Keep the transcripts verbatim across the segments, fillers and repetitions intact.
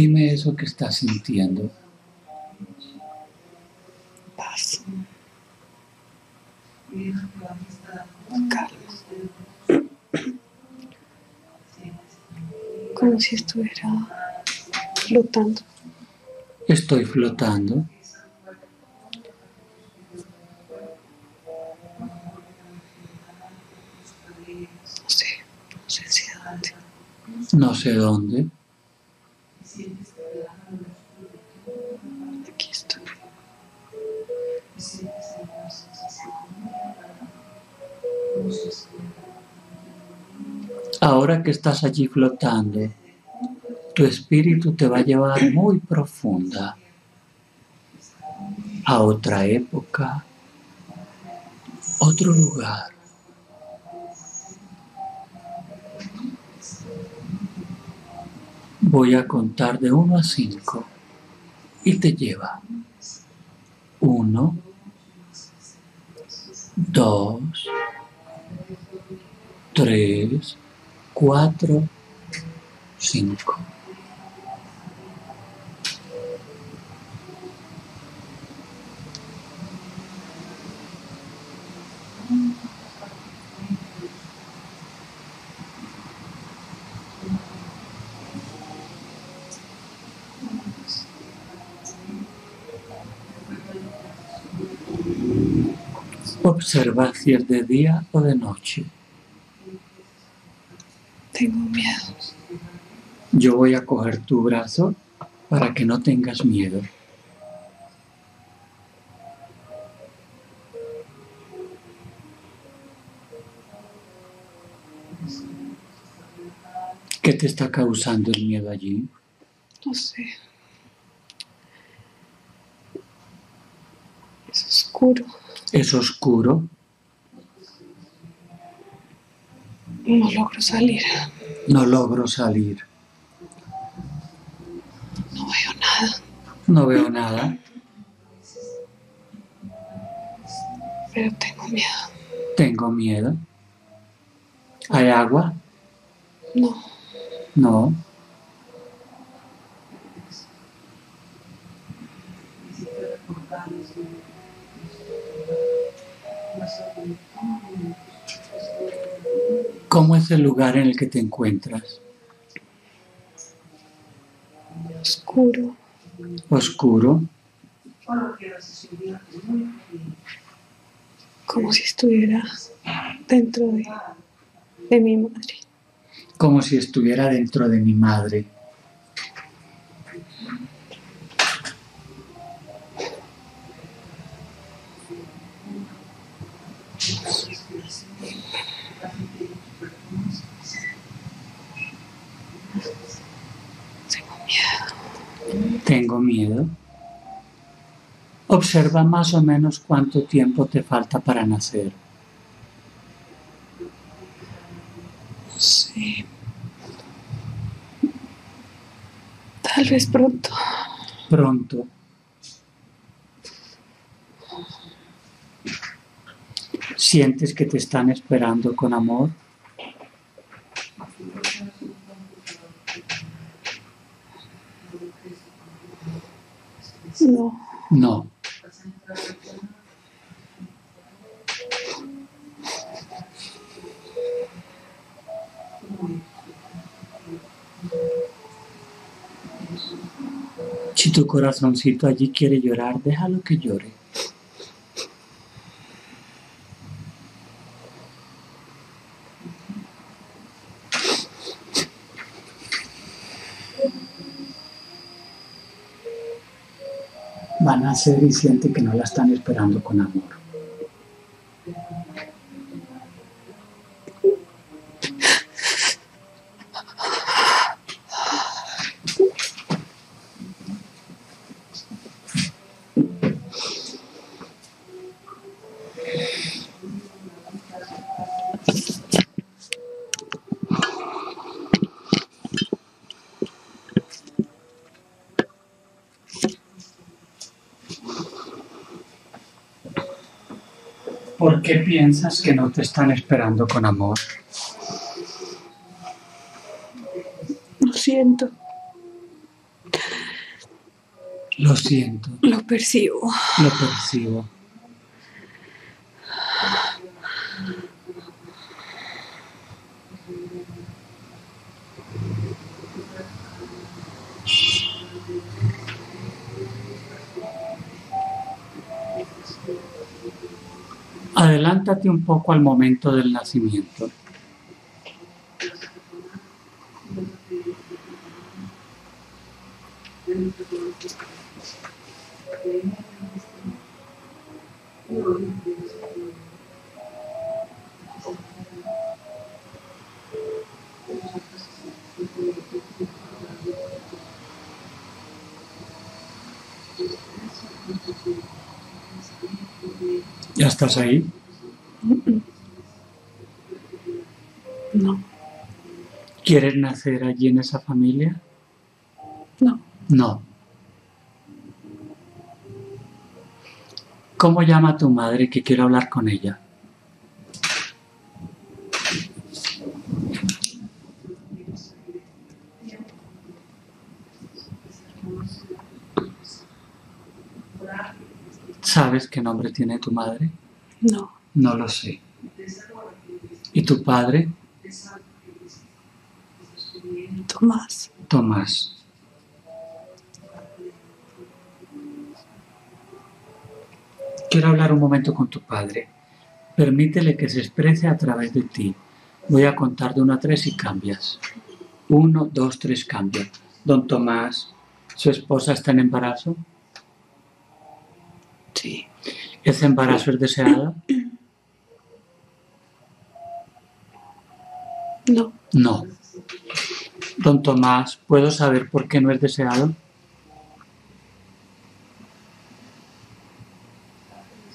dime eso que estás sintiendo. Paz. Calma. Como si estuviera flotando. Estoy flotando. No sé dónde. Aquí estoy. Ahora que estás allí flotando, tu espíritu te va a llevar muy profunda a otra época, otro lugar. Voy a contar de uno a cinco y te lleva uno, dos, tres, cuatro, cinco. Observa si es de día o de noche. Tengo miedo. Yo voy a coger tu brazo para que no tengas miedo. ¿Qué te está causando el miedo allí? No sé. Es oscuro. Es oscuro. No logro salir. No logro salir. No veo nada. No veo nada. Pero tengo miedo. Tengo miedo. ¿Hay agua? No. No. ¿Cómo es el lugar en el que te encuentras? Oscuro. Oscuro. Como si estuviera dentro de, de mi madre. Como si estuviera dentro de mi madre. Tengo miedo. Observa más o menos cuánto tiempo te falta para nacer. Sí. Tal vez pronto. Pronto. ¿Sientes que te están esperando con amor? No. No. Si tu corazoncito allí quiere llorar, déjalo que llore. Van a ser y siente que no la están esperando con amor. ¿Por qué piensas que no te están esperando con amor? Lo siento. Lo siento. Lo percibo. Lo percibo. Adelántate un poco al momento del nacimiento. ¿Ya estás ahí? No. ¿Quieres nacer allí en esa familia? No. No. ¿Cómo llama a tu madre que quiero hablar con ella? ¿Sabes qué nombre tiene tu madre? No. No lo sé. ¿Y tu padre? Tomás. Tomás. Quiero hablar un momento con tu padre. Permítele que se exprese a través de ti. Voy a contar de uno a tres y cambias. Uno, dos, tres, cambia. Don Tomás, ¿su esposa está en embarazo? Sí. ¿Ese embarazo es deseado? No. No. Don Tomás, ¿puedo saber por qué no es deseado?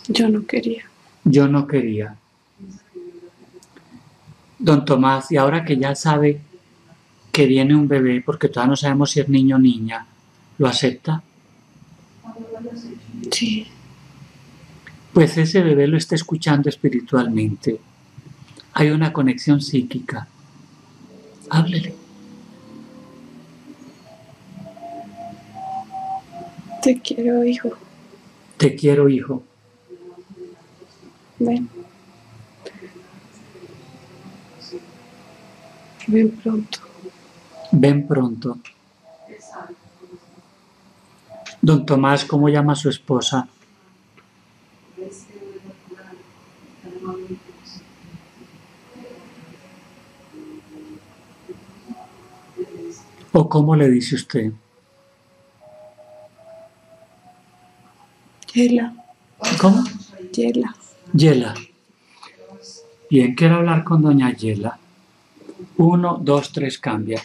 Yo no quería. Yo no quería. Don Tomás, y ahora que ya sabe que viene un bebé, porque todavía no sabemos si es niño o niña, ¿lo acepta? Sí. Pues ese bebé lo está escuchando espiritualmente. Hay una conexión psíquica. Háblele. Te quiero, hijo. Te quiero, hijo. Ven. Ven pronto. Ven pronto. Don Tomás, ¿cómo llama a su esposa? ¿O cómo le dice usted? Yela. ¿Cómo? Yela. Yela. Bien, quiero hablar con doña Yela. Uno, dos, tres, cambia.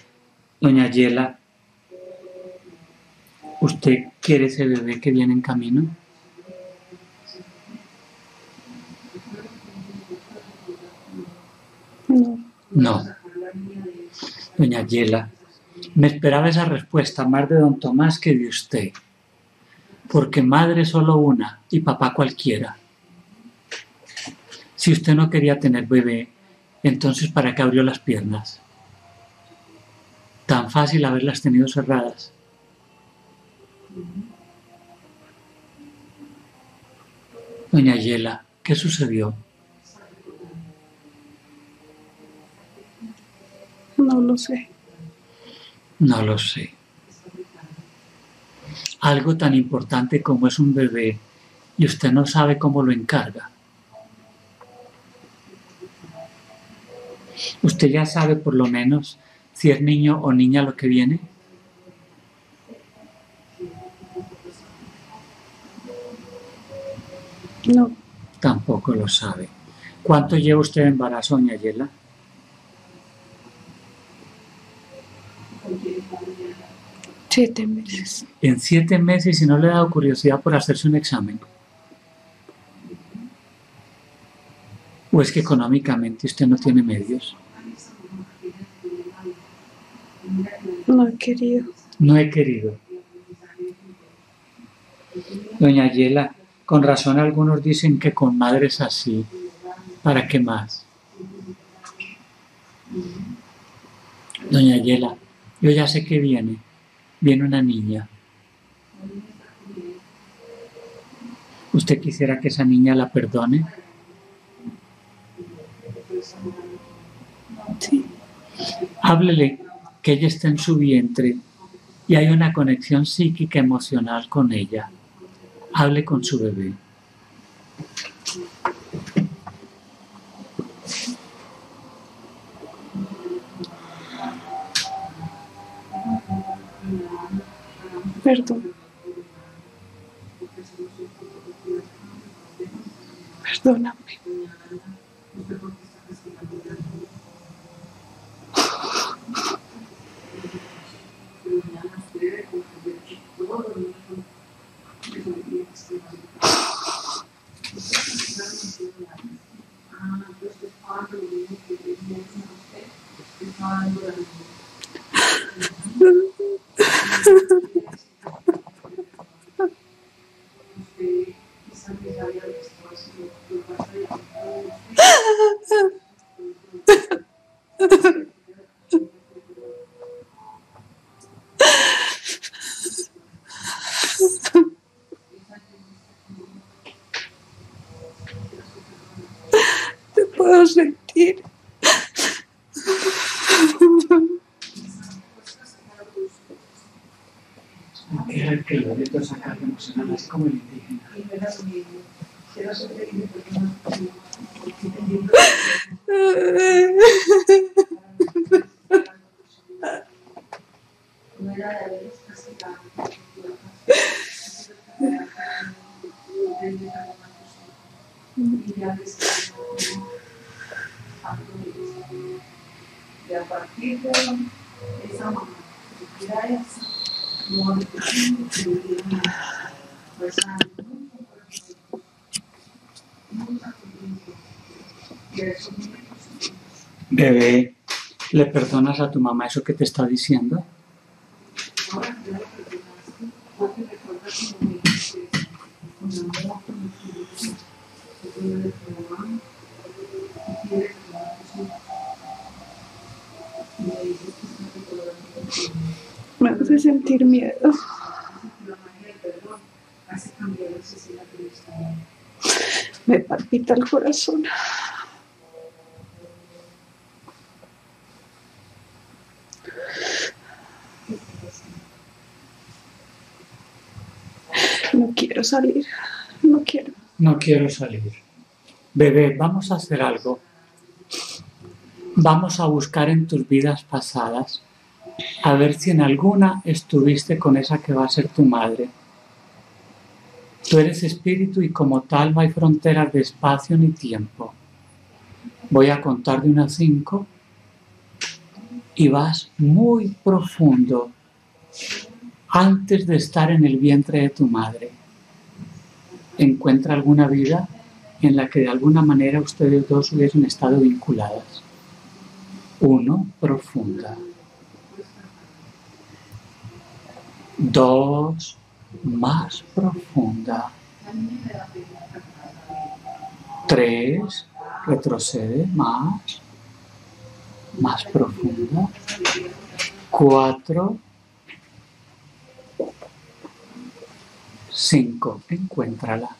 Doña Yela, ¿usted quiere ese bebé que viene en camino? No. No. Doña Yela, me esperaba esa respuesta más de don Tomás que de usted. Porque madre solo una y papá cualquiera. Si usted no quería tener bebé, entonces ¿para qué abrió las piernas? Tan fácil haberlas tenido cerradas. Doña Yela, ¿qué sucedió? No lo sé. No lo sé. Algo tan importante como es un bebé y usted no sabe cómo lo encarga. ¿Usted ya sabe por lo menos si es niño o niña lo que viene? No. Tampoco lo sabe. ¿Cuánto lleva usted de embarazo, doña Yela? Siete meses. En siete meses, ¿y no le ha dado curiosidad por hacerse un examen? ¿O es que económicamente usted no tiene medios? No he querido. No he querido. Doña Yela, con razón algunos dicen que con madres así, ¿para qué más? Doña Yela, yo ya sé que viene, viene una niña. ¿Usted quisiera que esa niña la perdone? Sí. Háblele que ella está en su vientre y hay una conexión psíquica emocional con ella. Hable con su bebé. Perdón. Perdóname. Bebé, ¿le perdonas a tu mamá eso que te está diciendo? Me hace sentir miedo. Me palpita el corazón. No quiero salir, no quiero. No quiero salir. Bebé, vamos a hacer algo. Vamos a buscar en tus vidas pasadas a ver si en alguna estuviste con esa que va a ser tu madre. Tú eres espíritu y como tal no hay fronteras de espacio ni tiempo. Voy a contar de una a cinco y vas muy profundo antes de estar en el vientre de tu madre. Encuentra alguna vida en la que de alguna manera ustedes dos hubiesen estado vinculadas. Uno, profunda. Dos, más profunda. Tres, retrocede más, más profunda. Cuatro, cinco, encuéntrala.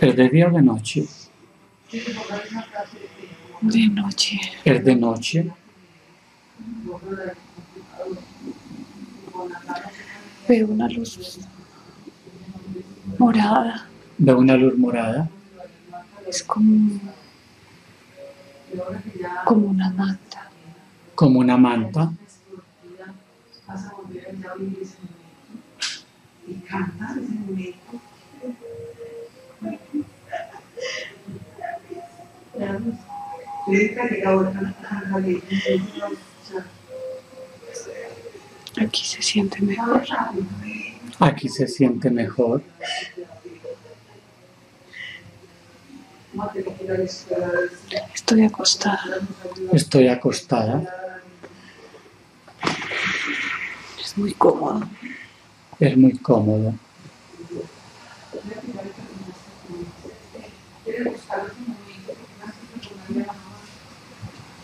¿Es de día o de noche? De noche. ¿Es de noche? Veo una luz morada. ¿Veo una luz morada? Es como, como una manta. ¿Como una manta? Aquí se siente mejor. Aquí se siente mejor. Estoy acostada. Estoy acostada. Es muy cómodo. Es muy cómodo.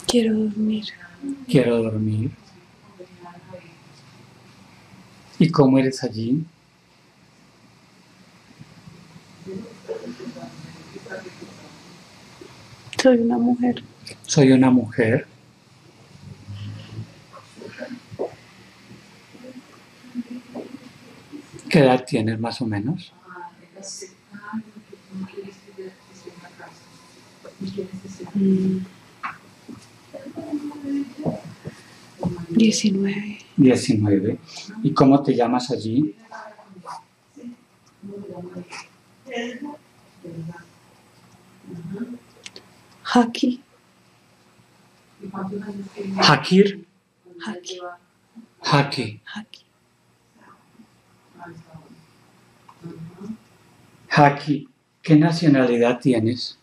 Quiero dormir. Quiero dormir. ¿Y cómo eres allí? Soy una mujer. Soy una mujer. ¿Qué edad tienes más o menos? Mm. diecinueve. diecinueve. ¿Y cómo te llamas allí? Haki. Hakir. Haki. Haki. Haki. Haki, ¿qué nacionalidad tienes?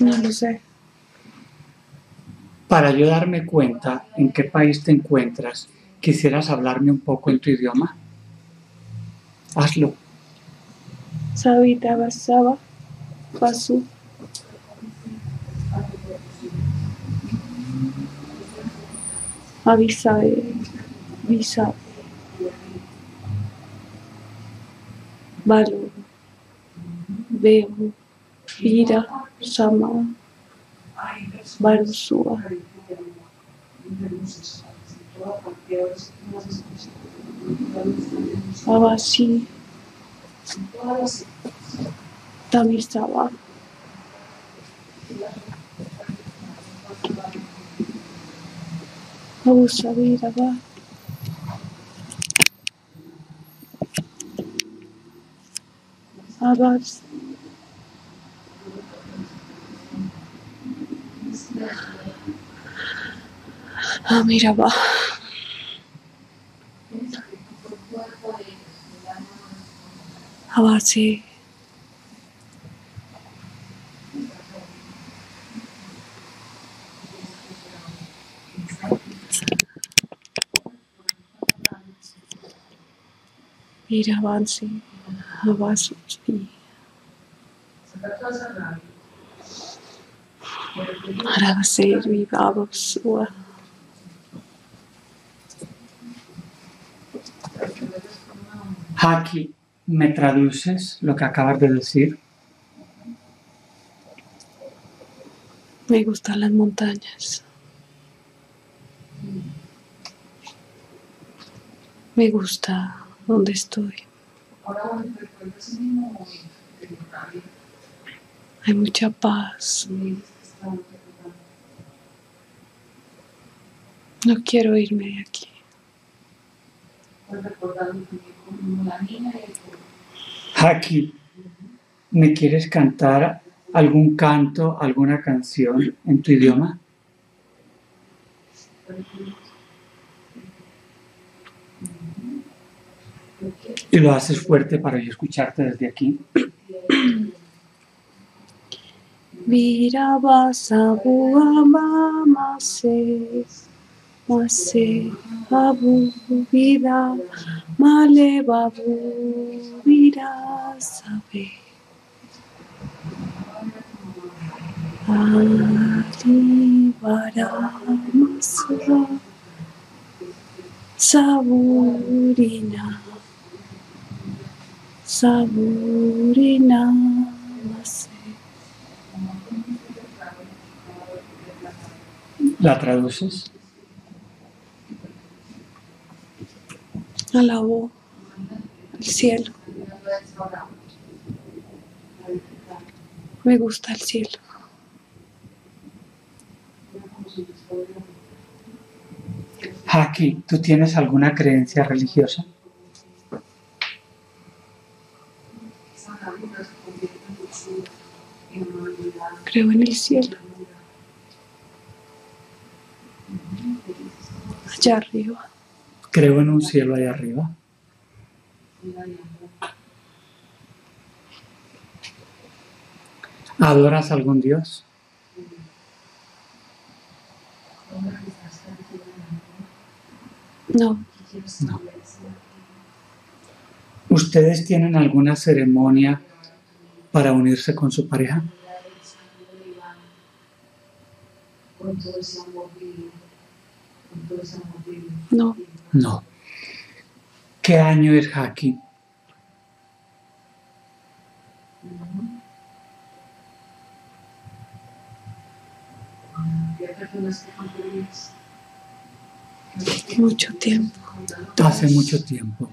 No lo sé. Para yo darme cuenta en qué país te encuentras, ¿quisieras hablarme un poco en tu idioma? Hazlo. Sabita basaba pasu. Avisa, visa, valo, veo, vira, sama, barusua. Abasi, tamisaba. Ah, mira, va. Ahora sí. Ir avance, avance. Ahora ser mi babosua. Haki, ¿me traduces lo que acabas de decir? Me gustan las montañas. Me gusta donde estoy. Hay mucha paz. No quiero irme de aquí. Haki, ¿me quieres cantar algún canto, alguna canción en tu idioma? Y lo haces fuerte para yo escucharte desde aquí. Mira, vas a buama, mase, mase, abu, vida, male, babu, vida, sabe. Ali, bara, masra, saburina. Saburina mase. ¿La traduces? Alabó el cielo. Me gusta el cielo. Haki, ¿tú tienes alguna creencia religiosa? Creo en el cielo. allá arriba. Creo en un cielo allá arriba. ¿Adoras algún Dios? No. No. ¿Ustedes tienen alguna ceremonia para unirse con su pareja? No. No. ¿Qué año es Haki? Mucho tiempo. Hace mucho tiempo.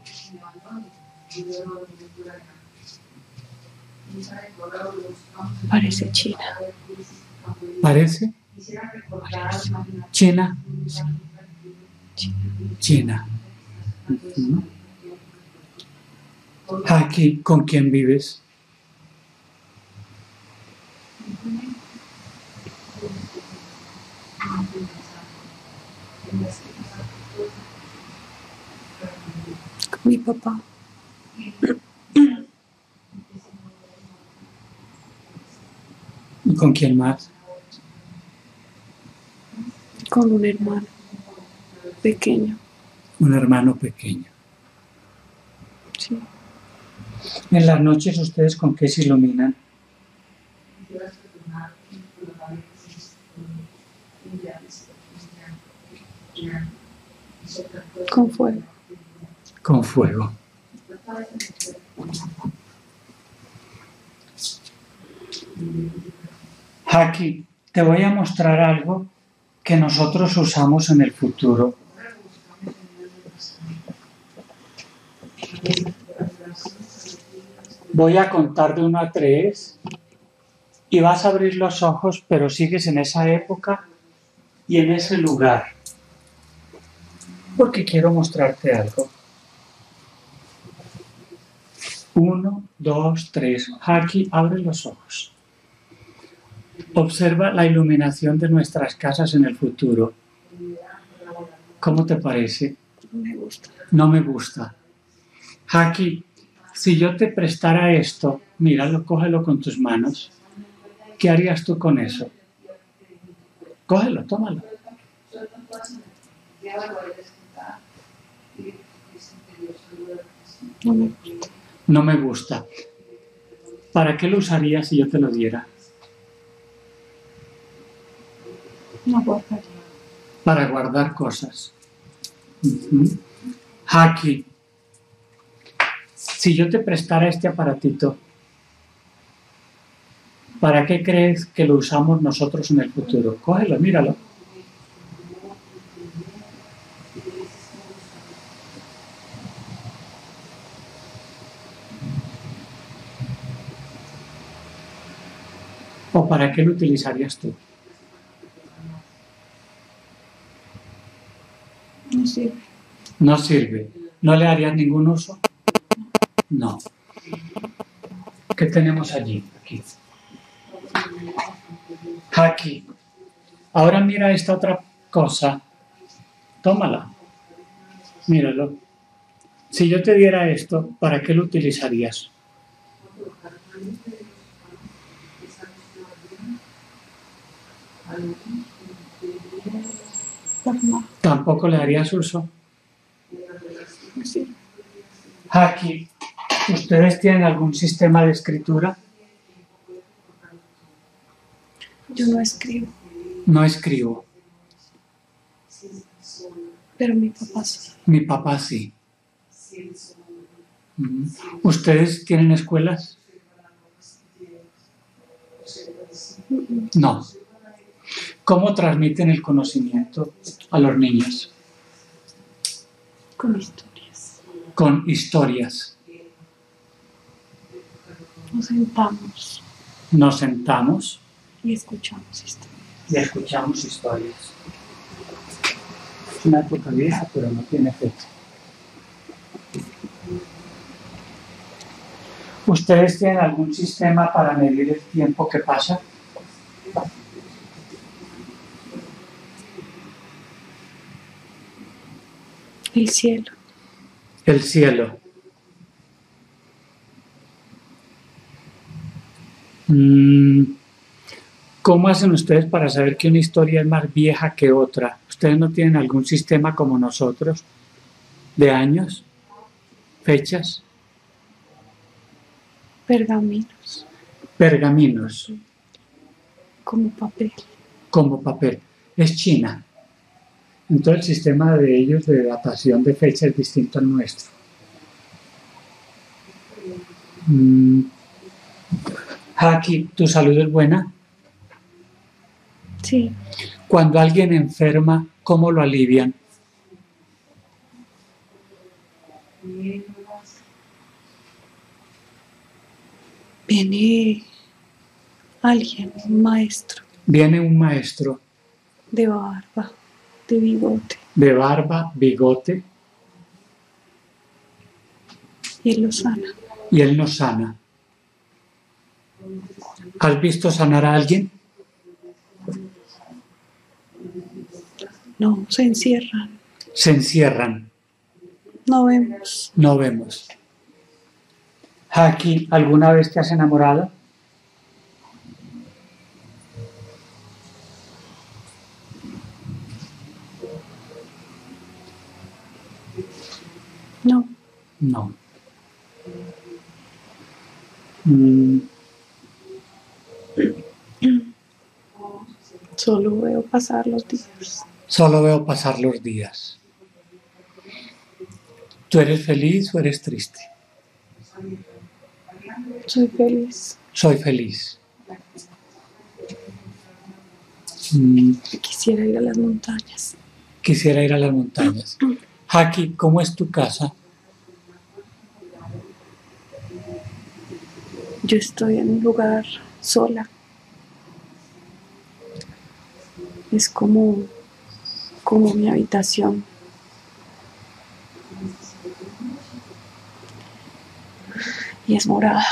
Parece China. ¿Parece? Parece. ¿China? Sí. China. China. Uh-huh. Aquí, ¿con quién vives? Con mi papá. ¿Y con quién más? Con un hermano pequeño. Un hermano pequeño. Sí. En las noches, ¿ustedes con qué se iluminan? Con fuego. Con fuego. Haki, te voy a mostrar algo que nosotros usamos en el futuro. Voy a contar de uno a tres y vas a abrir los ojos, pero sigues en esa época y en ese lugar, porque quiero mostrarte algo. Uno, dos, tres. Haki, abre los ojos. Observa la iluminación de nuestras casas en el futuro. ¿Cómo te parece? Me gusta. No me gusta. Haki, si yo te prestara esto, míralo, cógelo con tus manos. ¿Qué harías tú con eso? Cógelo, tómalo. No me, no me gusta. ¿Para qué lo usarías si yo te lo diera? No guardaría. Para guardar cosas. Uh-huh. Haki, si yo te prestara este aparatito, ¿para qué crees que lo usamos nosotros en el futuro? Cógelo, míralo. ¿O para qué lo utilizarías tú? No sirve. No sirve. ¿No le harías ningún uso? No. ¿Qué tenemos allí? Aquí. Aquí. Ahora mira esta otra cosa. Tómala. Míralo. Si yo te diera esto, ¿para qué lo utilizarías? Tampoco le darías uso. Sí. Haki, ¿ustedes tienen algún sistema de escritura? Yo no escribo. No escribo. Pero mi papá sí. Mi papá sí. ¿Ustedes tienen escuelas? No. ¿Cómo transmiten el conocimiento a los niños? Con historias. Con historias. Nos sentamos. Nos sentamos. Y escuchamos historias. Y escuchamos historias. Es una época vieja, pero no tiene fecha. ¿Ustedes tienen algún sistema para medir el tiempo que pasa? El cielo. El cielo. ¿Cómo hacen ustedes para saber que una historia es más vieja que otra? ¿Ustedes no tienen algún sistema como nosotros de años, fechas? Pergaminos. Pergaminos. Como papel. Como papel. Es China. Entonces el sistema de ellos de datación de fecha es distinto al nuestro. Mm. Haki, ¿tu salud es buena? Sí. Cuando alguien enferma, ¿cómo lo alivian? Viene alguien, un maestro. Viene un maestro. De barba, de bigote. De barba, bigote. Y él lo sana. Y él no sana. ¿Has visto sanar a alguien? No, se encierran. Se encierran. No vemos. No vemos. Haki, ¿alguna vez te has enamorado? No. No. Mm. Solo veo pasar los días. Solo veo pasar los días. ¿Tú eres feliz o eres triste? Soy feliz. Soy feliz. Mm. Quisiera ir a las montañas. Quisiera ir a las montañas. Haki, ¿cómo es tu casa? Yo estoy en un lugar sola. Es como, como mi habitación. Y es morada.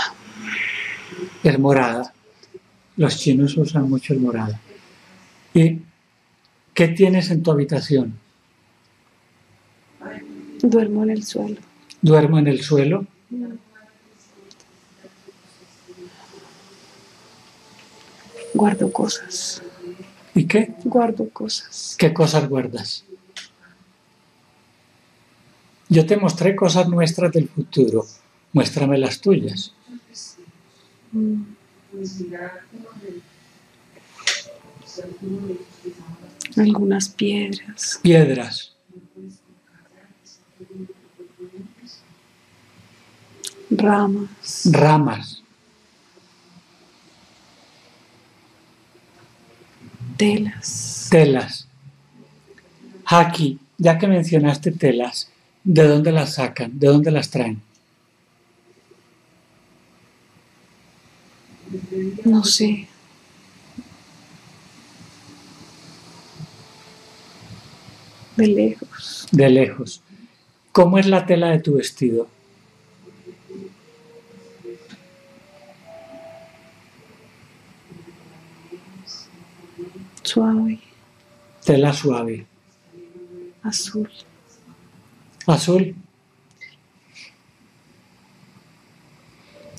Es morada. Los chinos usan mucho el morado. ¿Y qué tienes en tu habitación? Duermo en el suelo. ¿Duermo en el suelo? Guardo cosas. ¿Y qué? Guardo cosas. ¿Qué cosas guardas? Yo te mostré cosas nuestras del futuro. Muéstrame las tuyas. Mm. Algunas piedras. Piedras. Ramas. Ramas. Telas. Telas. Haki, ya que mencionaste telas, ¿de dónde las sacan? ¿De dónde las traen? No sé. De lejos. De lejos. ¿Cómo es la tela de tu vestido? Suave. Tela suave. Azul. Azul.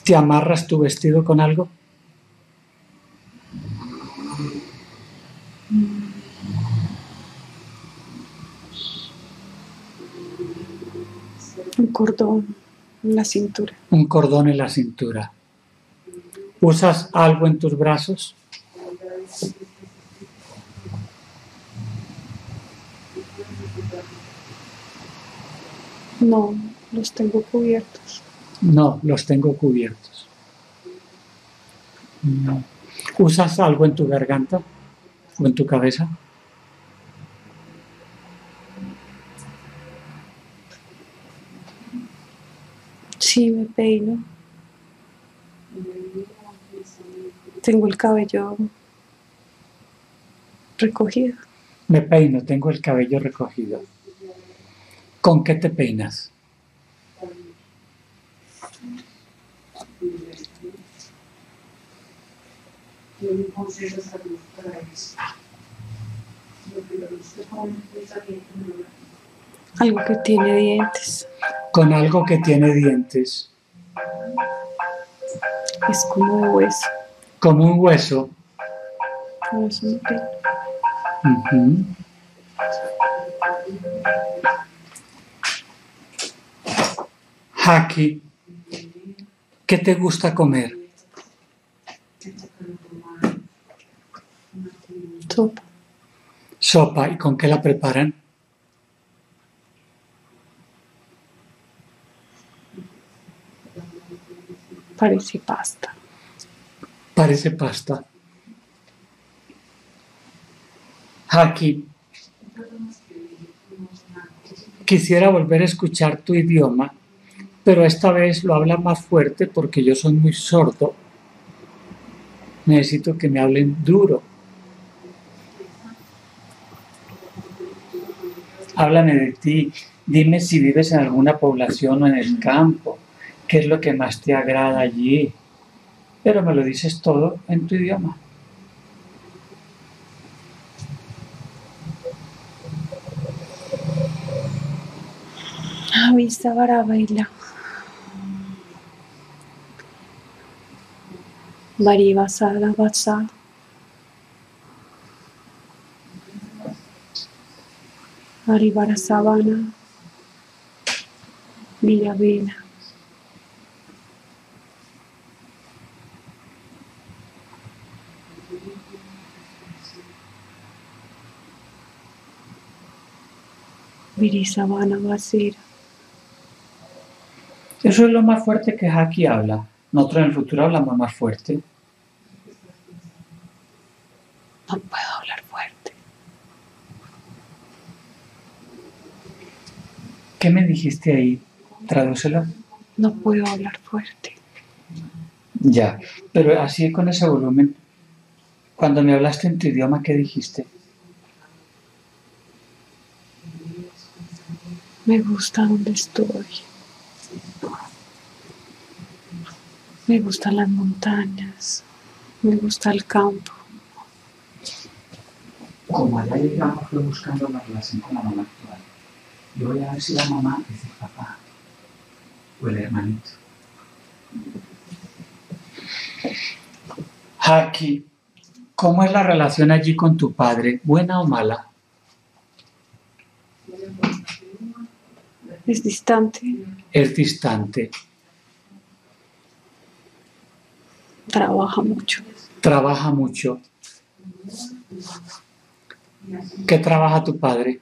¿Te amarras tu vestido con algo? Un cordón en la cintura. Un cordón en la cintura. ¿Usas algo en tus brazos? No, los tengo cubiertos. No, los tengo cubiertos. No. ¿Usas algo en tu garganta o en tu cabeza? Sí, me peino. Tengo el cabello recogido. Me peino, tengo el cabello recogido. ¿Con qué te peinas? Algo que tiene dientes. Con algo que tiene dientes. Es como un hueso. Como un hueso. Como es un pelo. Uh-huh. Haki, ¿qué te gusta comer? Sopa. Sopa, ¿y con qué la preparan? Parece pasta. Parece pasta. Haki, quisiera volver a escuchar tu idioma, pero esta vez lo habla más fuerte porque yo soy muy sordo. Necesito que me hablen duro. Háblame de ti, dime si vives en alguna población o en el campo, qué es lo que más te agrada allí, pero me lo dices todo en tu idioma. Avisa para bailar. Varivasada basada. Varivara sabana. Viravena. Virisabana basera. Eso es lo más fuerte que Haki habla. Nosotros en el futuro hablamos más fuerte. No puedo hablar fuerte. ¿Qué me dijiste ahí? Tradúcelo. No puedo hablar fuerte. Ya, pero así con ese volumen. Cuando me hablaste en tu idioma, ¿qué dijiste? Me gusta donde estoy. Me gustan las montañas, me gusta el campo. Como allá llegamos, fue buscando la relación con la mamá actual. Yo voy a ver si la mamá es el papá o el hermanito. Haki, ¿cómo es la relación allí con tu padre? ¿Buena o mala? Es distante. Es distante. Trabaja mucho. Trabaja mucho. ¿Qué trabaja tu padre?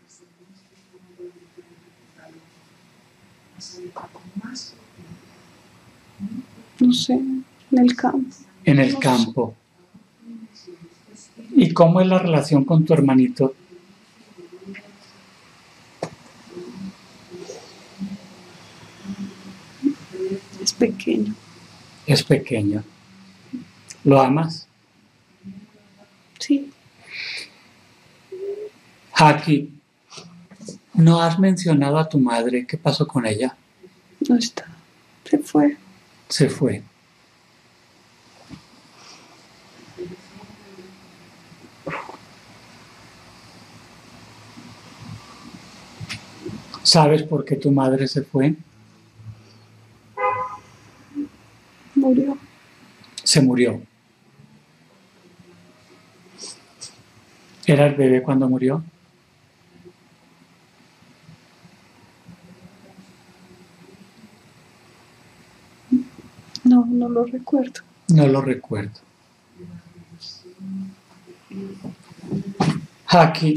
No sé, en el campo. En el campo. ¿Y cómo es la relación con tu hermanito? Es pequeño. Es pequeño. ¿Lo amas? Sí. Haki, no has mencionado a tu madre. ¿Qué pasó con ella? No está. Se fue. Se fue. ¿Sabes por qué tu madre se fue? Murió. Se murió. ¿Era el bebé cuando murió? No, no lo recuerdo. No lo recuerdo. Haki,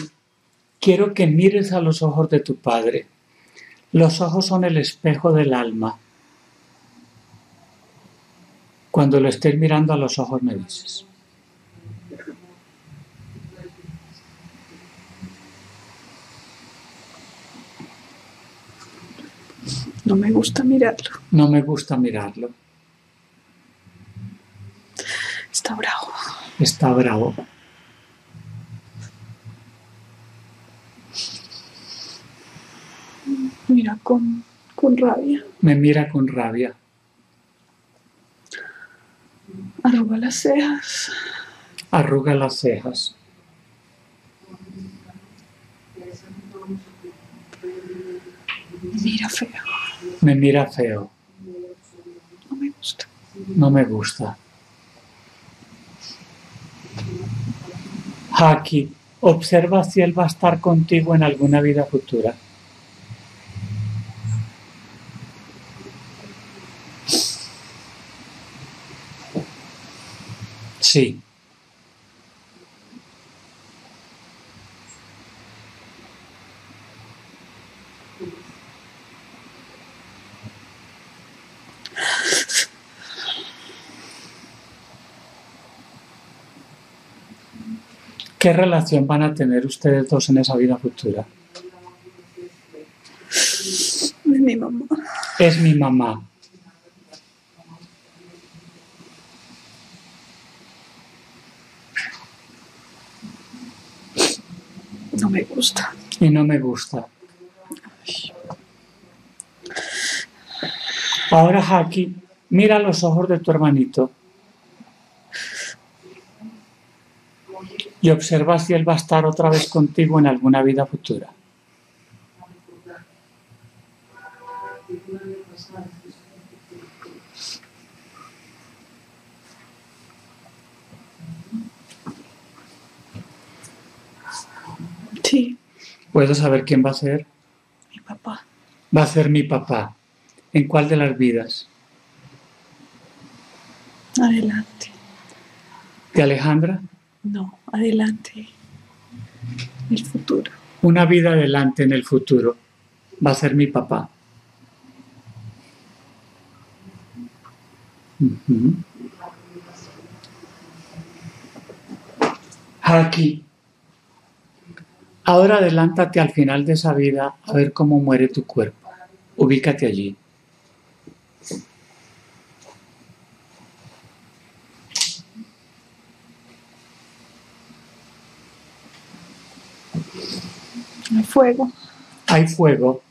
quiero que mires a los ojos de tu padre. Los ojos son el espejo del alma. Cuando lo estés mirando a los ojos me dices. No me gusta mirarlo. No me gusta mirarlo. Está bravo. Está bravo. Mira con, con rabia. Me mira con rabia. Arruga las cejas. Arruga las cejas. mira feo. Me mira feo. No me gusta. No me gusta. Aquí, observa si él va a estar contigo en alguna vida futura. Sí. ¿Qué relación van a tener ustedes dos en esa vida futura? Es mi mamá. Es mi mamá. No me gusta. Y no me gusta. Ahora, Jackie, mira los ojos de tu hermanito. Y observa si él va a estar otra vez contigo en alguna vida futura. Sí. ¿Puedo saber quién va a ser? Mi papá. Va a ser mi papá. ¿En cuál de las vidas? Adelante. ¿De Alejandra? No, adelante, en el futuro. Una vida adelante en el futuro va a ser mi papá. Uh-huh. Aquí. Ahora adelántate al final de esa vida a ver cómo muere tu cuerpo. Ubícate allí. Hay fuego. Hay fuego.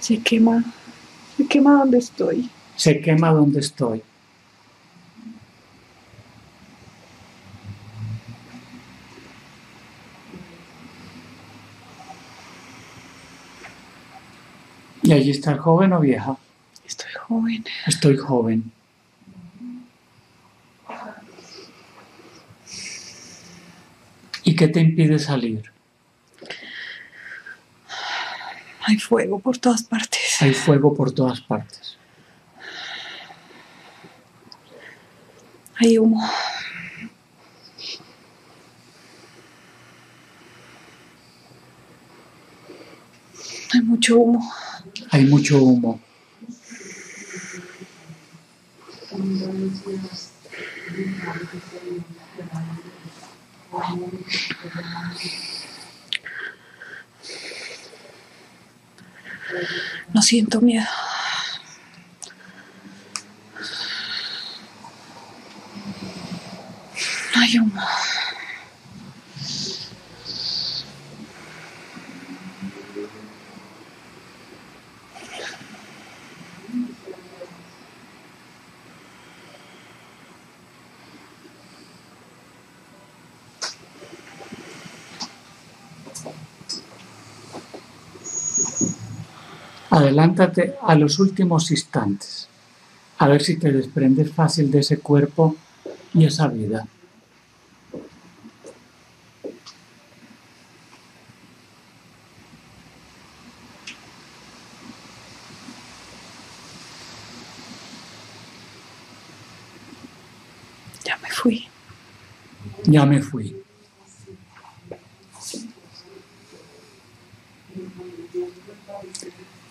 Se quema. Se quema donde estoy. Se quema donde estoy. ¿Y allí está el joven o vieja? Estoy joven. Estoy joven. ¿Y qué te impide salir? Hay fuego por todas partes. Hay fuego por todas partes. Hay humo. Hay mucho humo. Hay mucho humo. No siento miedo. Hay humo. Adelántate a los últimos instantes, a ver si te desprendes fácil de ese cuerpo y esa vida. Ya me fui. Ya me fui.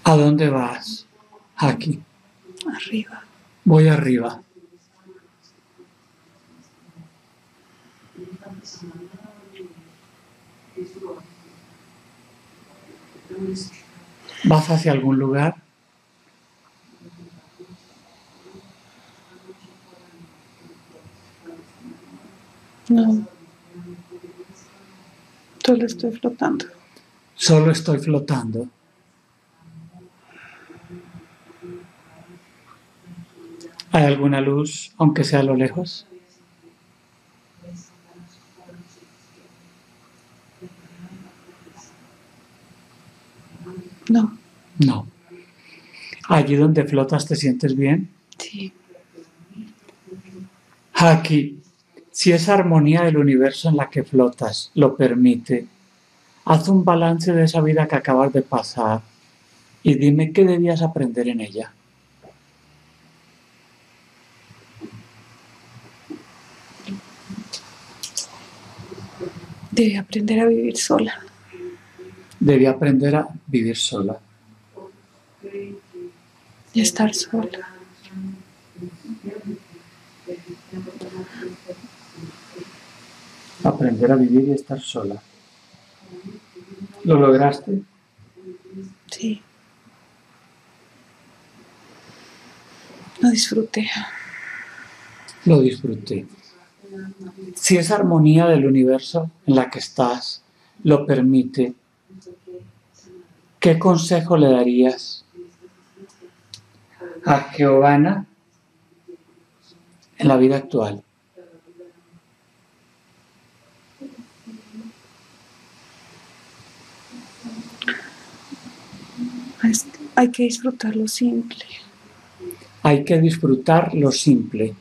¿A dónde vas? Aquí. Arriba. Voy arriba. ¿Vas hacia algún lugar? No. Solo estoy flotando. Solo estoy flotando. ¿Hay alguna luz, aunque sea a lo lejos? No. No. Allí donde flotas te sientes bien. Sí. Aquí, si esa armonía del universo en la que flotas lo permite, haz un balance de esa vida que acabas de pasar y dime qué debías aprender en ella. Debí aprender a vivir sola. Debí aprender a vivir sola. Y estar sola. Aprender a vivir y estar sola. ¿Lo lograste? Sí. Lo disfruté. Lo disfruté. Si esa armonía del universo en la que estás lo permite, ¿qué consejo le darías a Giovanna en la vida actual? Hay que disfrutar lo simple. Hay que disfrutar lo simple.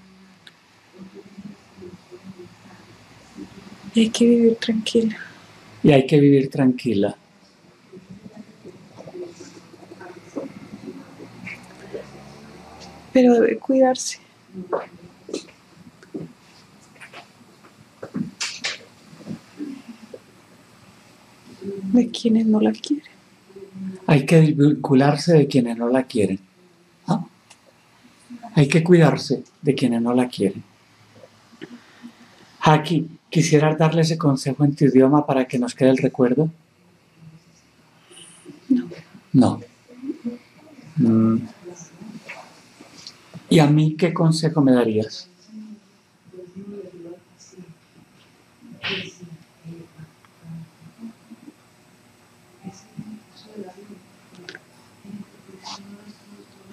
Y hay que vivir tranquila. Y hay que vivir tranquila. Pero debe cuidarse. De quienes no la quieren. Hay que desvincularse de quienes no la quieren. ¿No? Hay que cuidarse de quienes no la quieren. Aquí, ¿quisieras darle ese consejo en tu idioma para que nos quede el recuerdo? No. No. Mm. ¿Y a mí qué consejo me darías?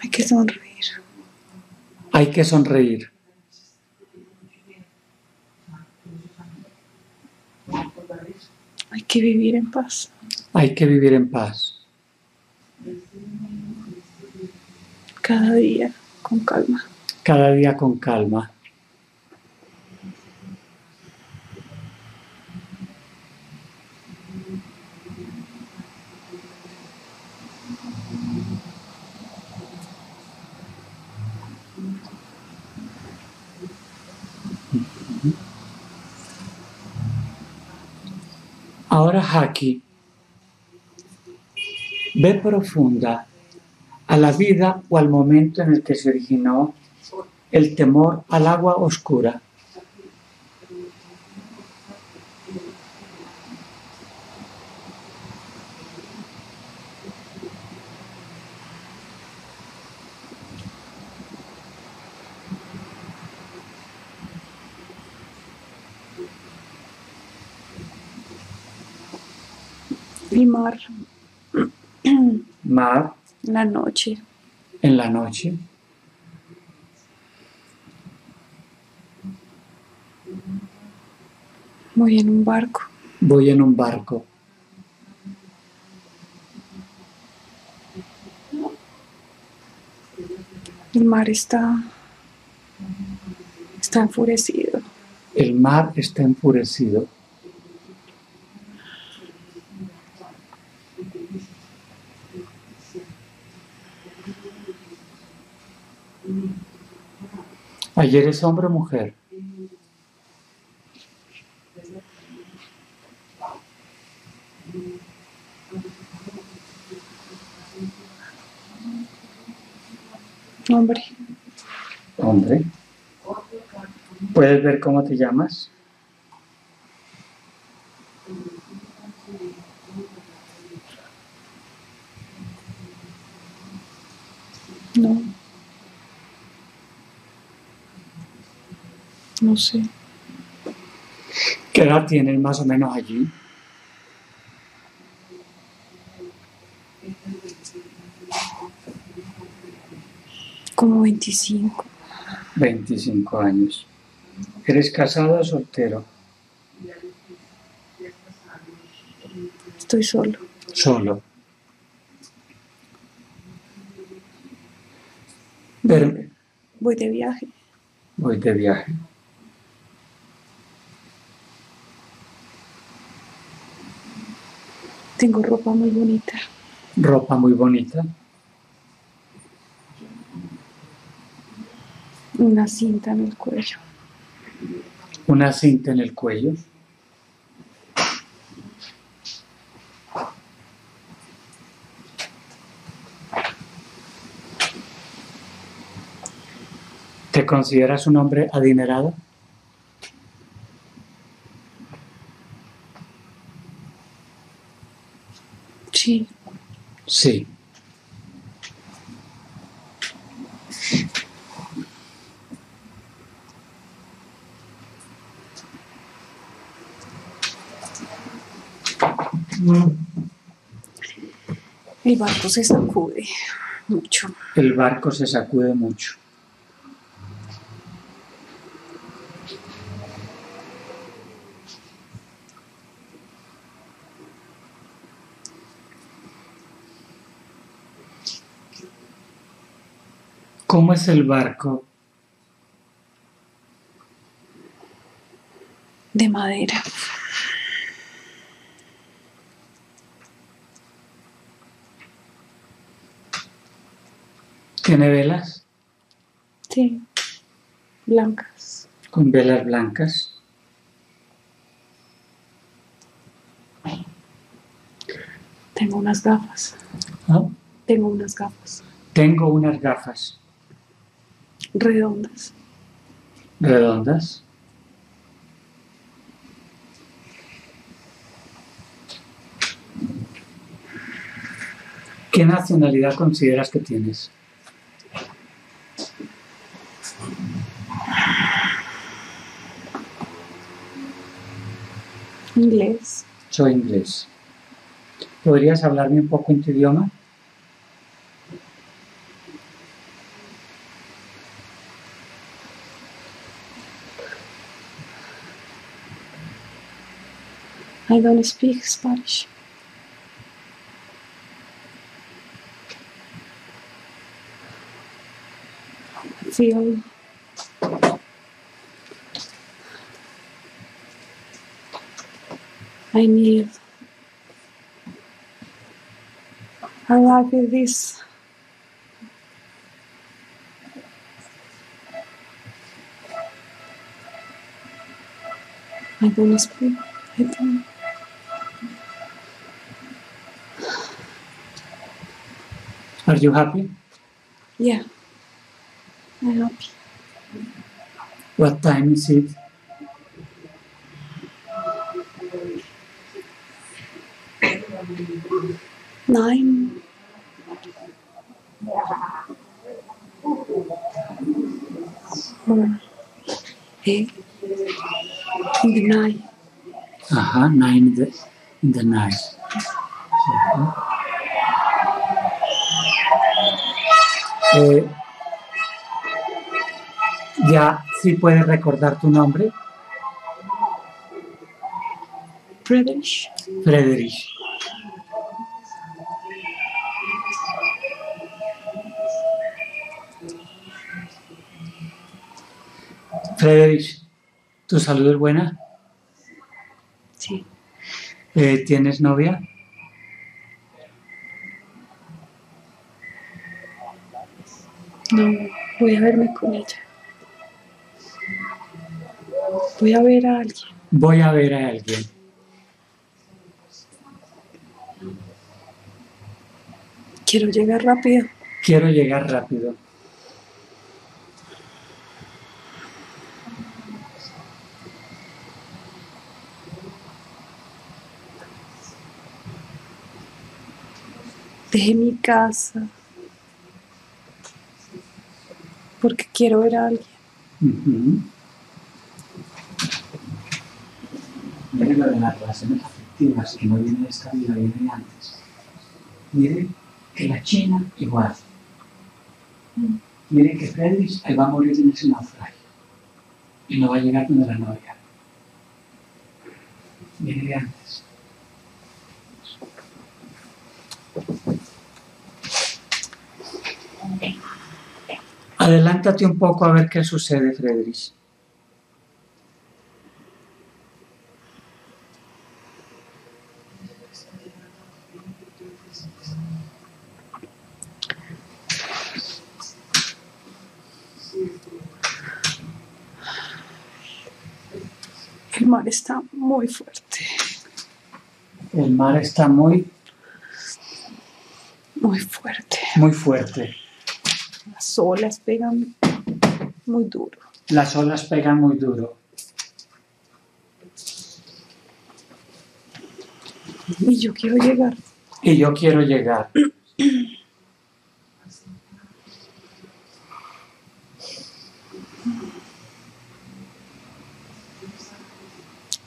Hay que sonreír. Hay que sonreír. Hay que vivir en paz. Hay que vivir en paz. Cada día con calma. Cada día con calma. Ahora, Haki, ve profunda a la vida o al momento en el que se originó el temor al agua oscura. El mar. Mar. La noche. En la noche. Voy en un barco. Voy en un barco. El mar está, está enfurecido. El mar está enfurecido. ¿Ayer es hombre o mujer? Hombre. Hombre. ¿Puedes ver cómo te llamas? No. No sé. ¿Qué edad tienes más o menos allí? Como veinticinco. veinticinco años. ¿Eres casado o soltero? Estoy solo. Solo. verme. Voy de viaje. Voy de viaje. Tengo ropa muy bonita. Ropa muy bonita. Una cinta en el cuello. Una cinta en el cuello. ¿Te consideras un hombre adinerado? Sí. Sí. El barco se sacude mucho. El barco se sacude mucho. ¿Cómo es el barco? De madera. ¿Tiene velas? Sí, blancas. Con velas blancas. Tengo unas gafas. ¿Ah? Tengo unas gafas. Tengo unas gafas. Redondas. Redondas. ¿Qué nacionalidad consideras que tienes? Inglés. Soy inglés. ¿Podrías hablarme un poco en tu idioma? I don't speak Spanish. I feel I need I like this I don't speak I don't Are you happy? Yeah, I'm happy. What time is it? Nine. Or eight in the night. Aha, nine in the, in the night. Uh-huh. Eh, ¿Ya sí puedes recordar tu nombre? Friedrich. Friedrich. Friedrich, ¿tu salud es buena? Sí. Eh, ¿Tienes novia? No, voy a verme con ella. Voy a ver a alguien. Voy a ver a alguien. Quiero llegar rápido. Quiero llegar rápido. Dejé mi casa. Porque quiero ver a alguien. Uh-huh. Mire lo de las relaciones afectivas, que no viene de esta vida, viene de antes. Mire que la China igual. Mire que Friedrich ahí va a morir en ese naufragio. Y no va a llegar donde la novia. Viene de antes. Adelántate un poco a ver qué sucede, Friedrich. El mar está muy fuerte. El mar está muy... Muy fuerte. Muy fuerte. Las olas pegan muy duro. Las olas pegan muy duro. Y yo quiero llegar. Y yo quiero llegar.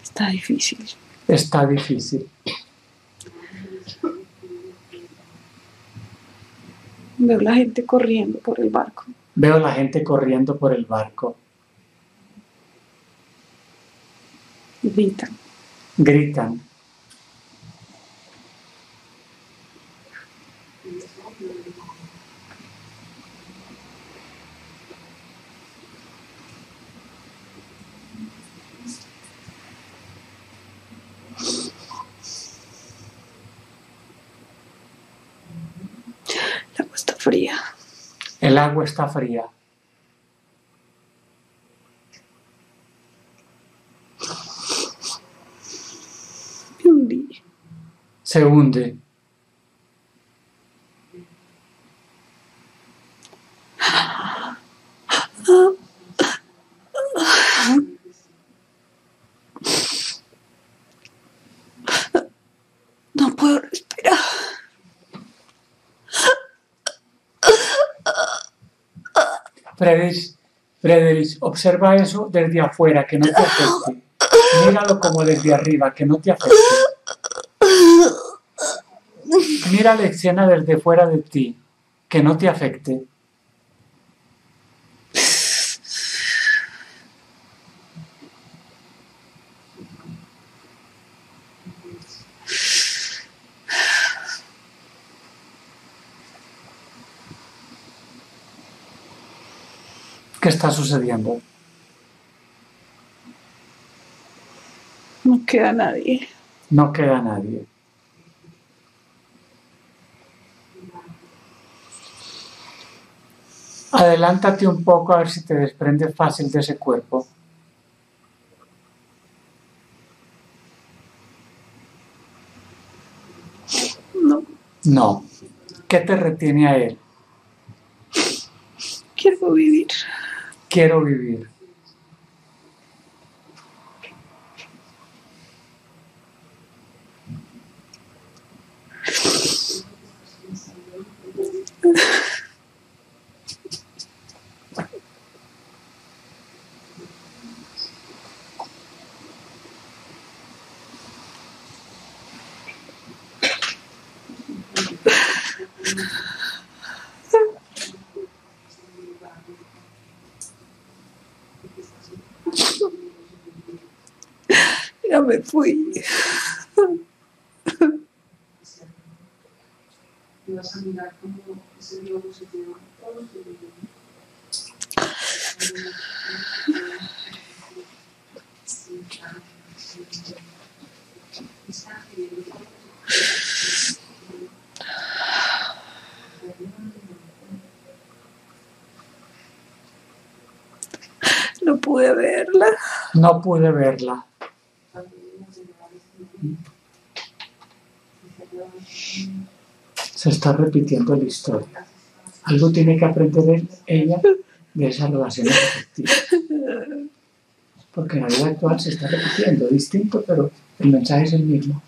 Está difícil. Está difícil. Veo la gente corriendo por el barco. Veo la gente corriendo por el barco. Gritan. Gritan. Fría. El agua está fría. Se hunde. Se hunde. No puedo respirar. Friedrich, Friedrich, observa eso desde afuera, que no te afecte. Míralo como desde arriba, que no te afecte. Mira la escena desde fuera de ti, que no te afecte. ¿Qué está sucediendo? No queda nadie. No queda nadie. Adelántate un poco a ver si te desprendes fácil de ese cuerpo. No. No. ¿Qué te retiene a él? Quiero vivir. Quiero vivir. Ya me fui. No pude verla. No pude verla. Se está repitiendo la historia. Algo tiene que aprender ella de esa relación afectiva. Porque en la vida actual se está repitiendo, distinto, pero el mensaje es el mismo.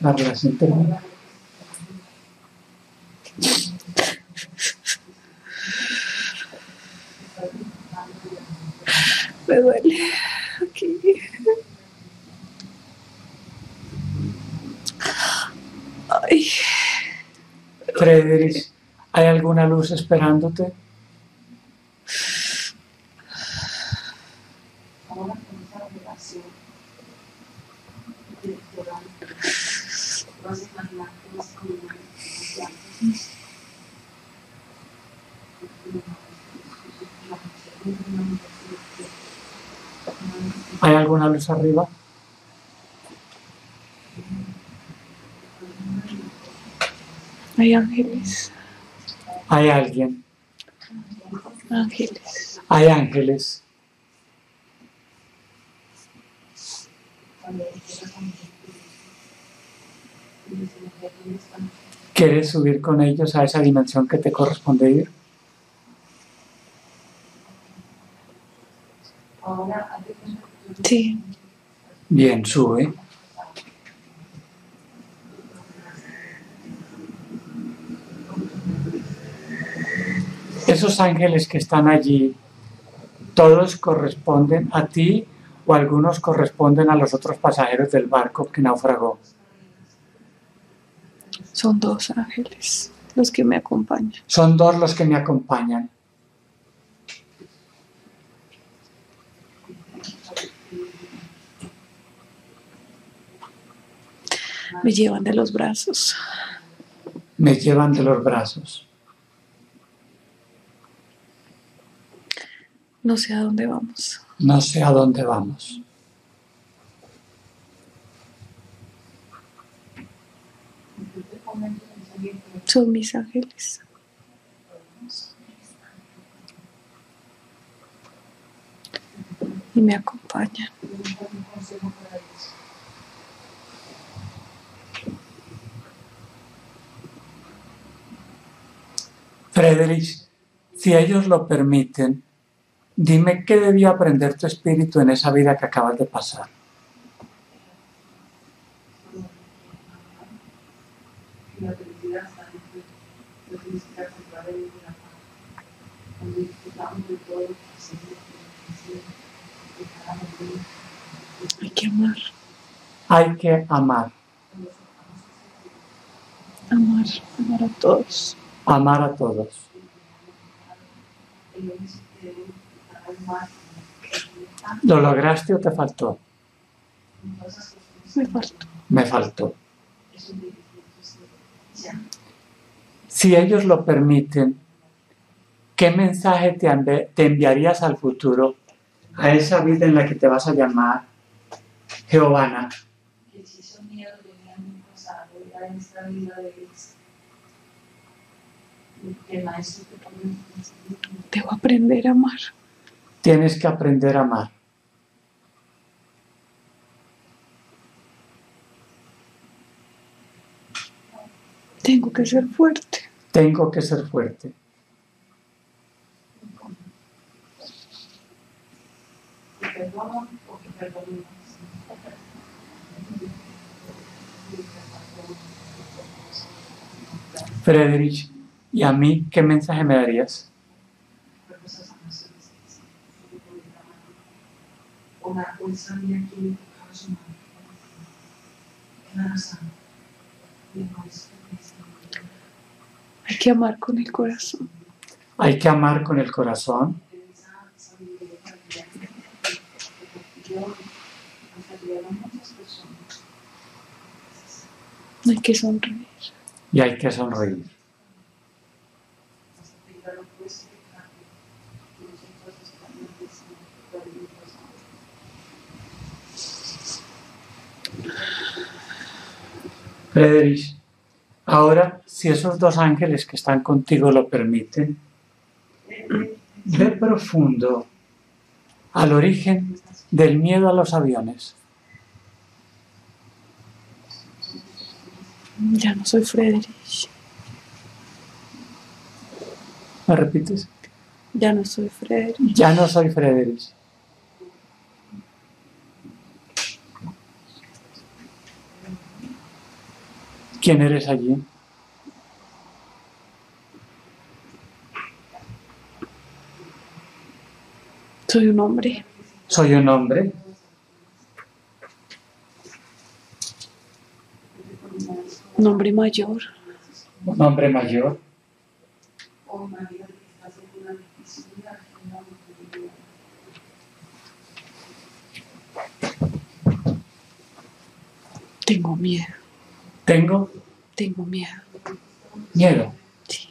La relación termina. Me duele aquí. Ay. Friedrich, ¿hay alguna luz esperándote? ¿Hay alguna luz arriba? Hay ángeles. Hay alguien. Ángeles. Hay ángeles. ¿Quieres subir con ellos a esa dimensión que te corresponde ir? Sí. Bien, sube. Esos ángeles que están allí, ¿todos corresponden a ti o algunos corresponden a los otros pasajeros del barco que naufragó? Son dos ángeles los que me acompañan. Son dos los que me acompañan. Me llevan de los brazos. Me llevan de los brazos. No sé a dónde vamos. No sé a dónde vamos. Son mis ángeles. Y me acompañan. Friedrich, si ellos lo permiten, dime qué debió aprender tu espíritu en esa vida que acabas de pasar. Hay que amar. Hay que amar. Amar, amar a todos. Amar a todos. ¿Lo lograste o te faltó? Me faltó. Me faltó. Si ellos lo permiten, ¿qué mensaje te, envi te enviarías al futuro, a esa vida en la que te vas a llamar Giovanna? Que si esos miedos venían pasado, era en esta vida de ellos. Debo aprender a amar. Tienes que aprender a amar. Tengo que ser fuerte. Tengo que ser fuerte. Friedrich, ¿y a mí qué mensaje me darías? Hay que amar con el corazón. Hay que amar con el corazón. Hay que sonreír. Y hay que sonreír. Friedrich, ahora, si esos dos ángeles que están contigo lo permiten, ve profundo al origen del miedo a los aviones. Ya no soy Friedrich. ¿Me repites? Ya no soy Friedrich. Ya no soy Friedrich. ¿Quién eres allí? Soy un hombre. Soy un hombre. Un hombre mayor. Un hombre mayor. Tengo miedo. Tengo, tengo miedo. Miedo. Sí.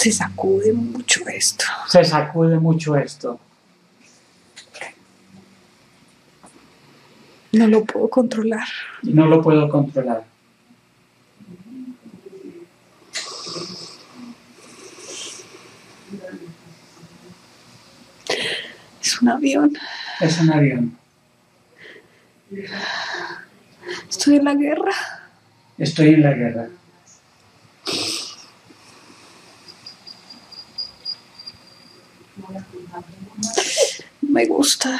Se sacude mucho esto. Se sacude mucho esto. No lo puedo controlar. No lo puedo controlar. Es un avión. Es un avión. Estoy en la guerra. Estoy en la guerra. Me gusta.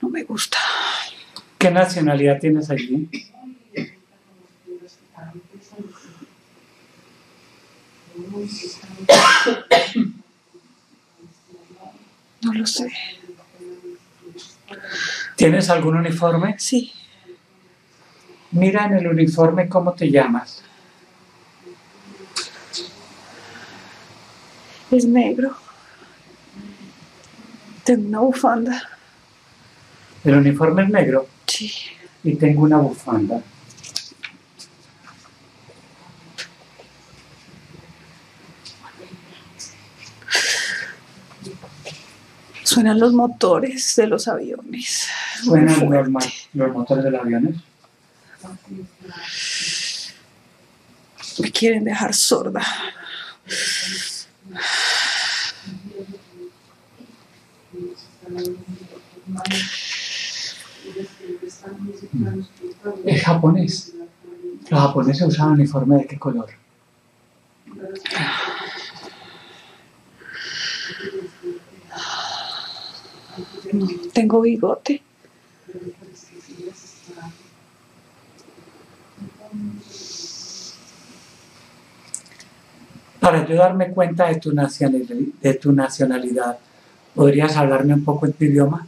No me gusta. ¿Qué nacionalidad tienes allí? No lo sé. ¿Tienes algún uniforme? Sí. Mira en el uniforme cómo te llamas. Es negro. Tengo una bufanda. ¿El uniforme es negro? Sí. Y tengo una bufanda. Suenan los motores de los aviones. Suenan los, los motores de los aviones. Me quieren dejar sorda. ¿Es japonés? ¿Los japoneses usaban uniforme de qué color? No, tengo bigote. Para yo darme cuenta de tu nacionalidad, de tu nacionalidad, ¿podrías hablarme un poco en tu idioma?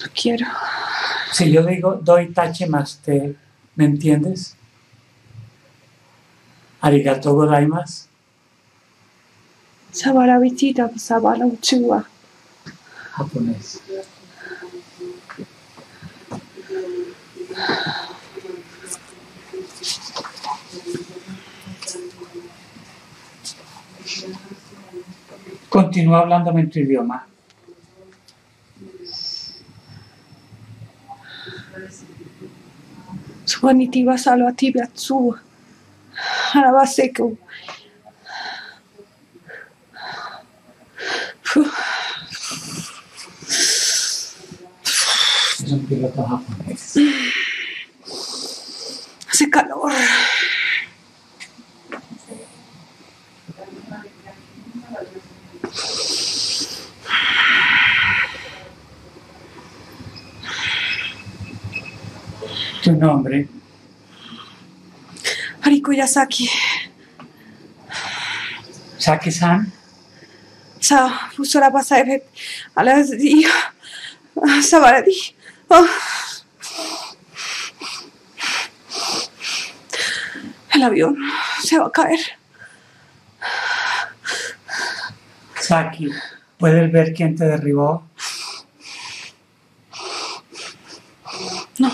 No quiero. Si yo digo doy tache más te, ¿me entiendes? Arigato gozaimasu. Sabarabitita, sabara uchiwa. Japonés. Continúa hablándome en tu idioma. Subanitiva salvatibia tsuwa. Arabaseku. Es un piloto japonés. Hace calor. Tu nombre. Hariko Yasaki. Saki-san. Sa fusora pasaret a las di sabaradi. El avión se va a caer. Saki, ¿puedes ver quién te derribó? No.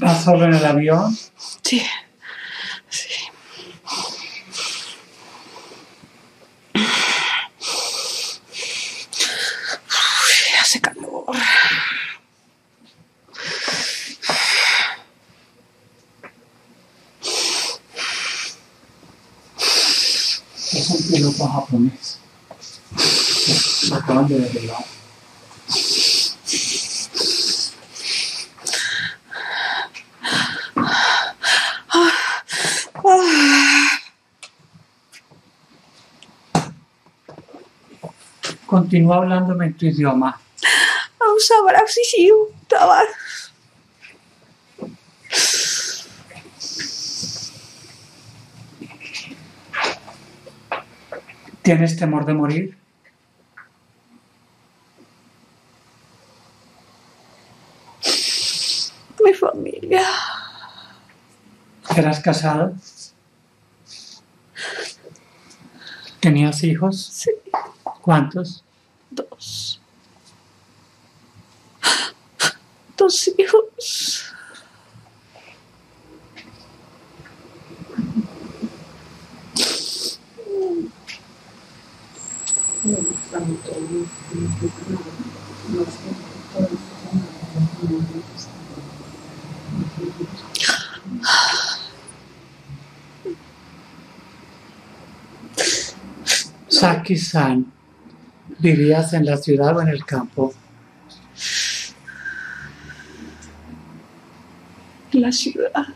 ¿Vas solo en el avión? Sí. Sí. Uy, hace calor. Es un piloto japonés. Me acaban de derribar. Continúa hablándome en tu idioma. ¿Tienes temor de morir? Mi familia. ¿Eras casado? ¿Tenías hijos? Sí. ¿Cuántos? Dos. Dos Saki-san, ¿vivías en la ciudad o en el campo? La ciudad.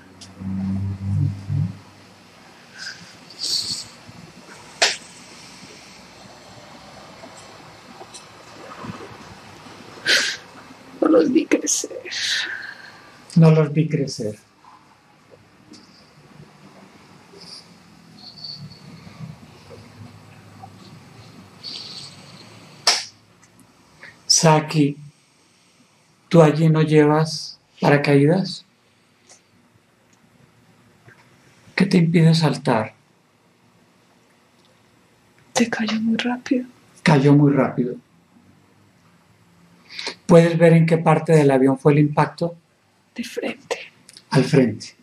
No los vi crecer. No los vi crecer. Saki, ¿tú allí no llevas paracaídas? ¿Qué te impide saltar? Te cayó muy rápido. Cayó muy rápido. ¿Puedes ver en qué parte del avión fue el impacto? De frente. Al frente.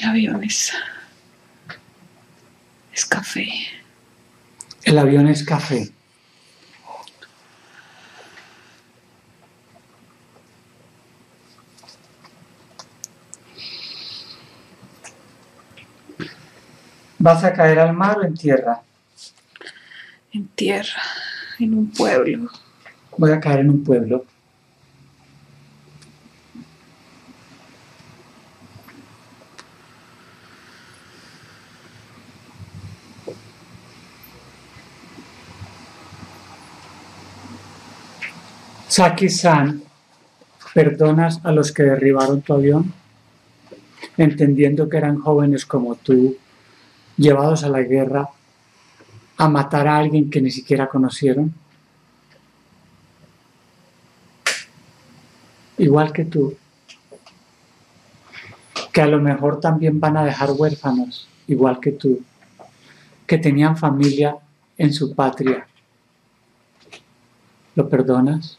El avión es... es café. El avión es café. ¿Vas a caer al mar o en tierra? En tierra, en un pueblo. Voy a caer en un pueblo. Saki-san, ¿perdonas a los que derribaron tu avión? Entendiendo que eran jóvenes como tú, llevados a la guerra, a matar a alguien que ni siquiera conocieron, igual que tú, que a lo mejor también van a dejar huérfanos, igual que tú, que tenían familia en su patria. ¿Lo perdonas?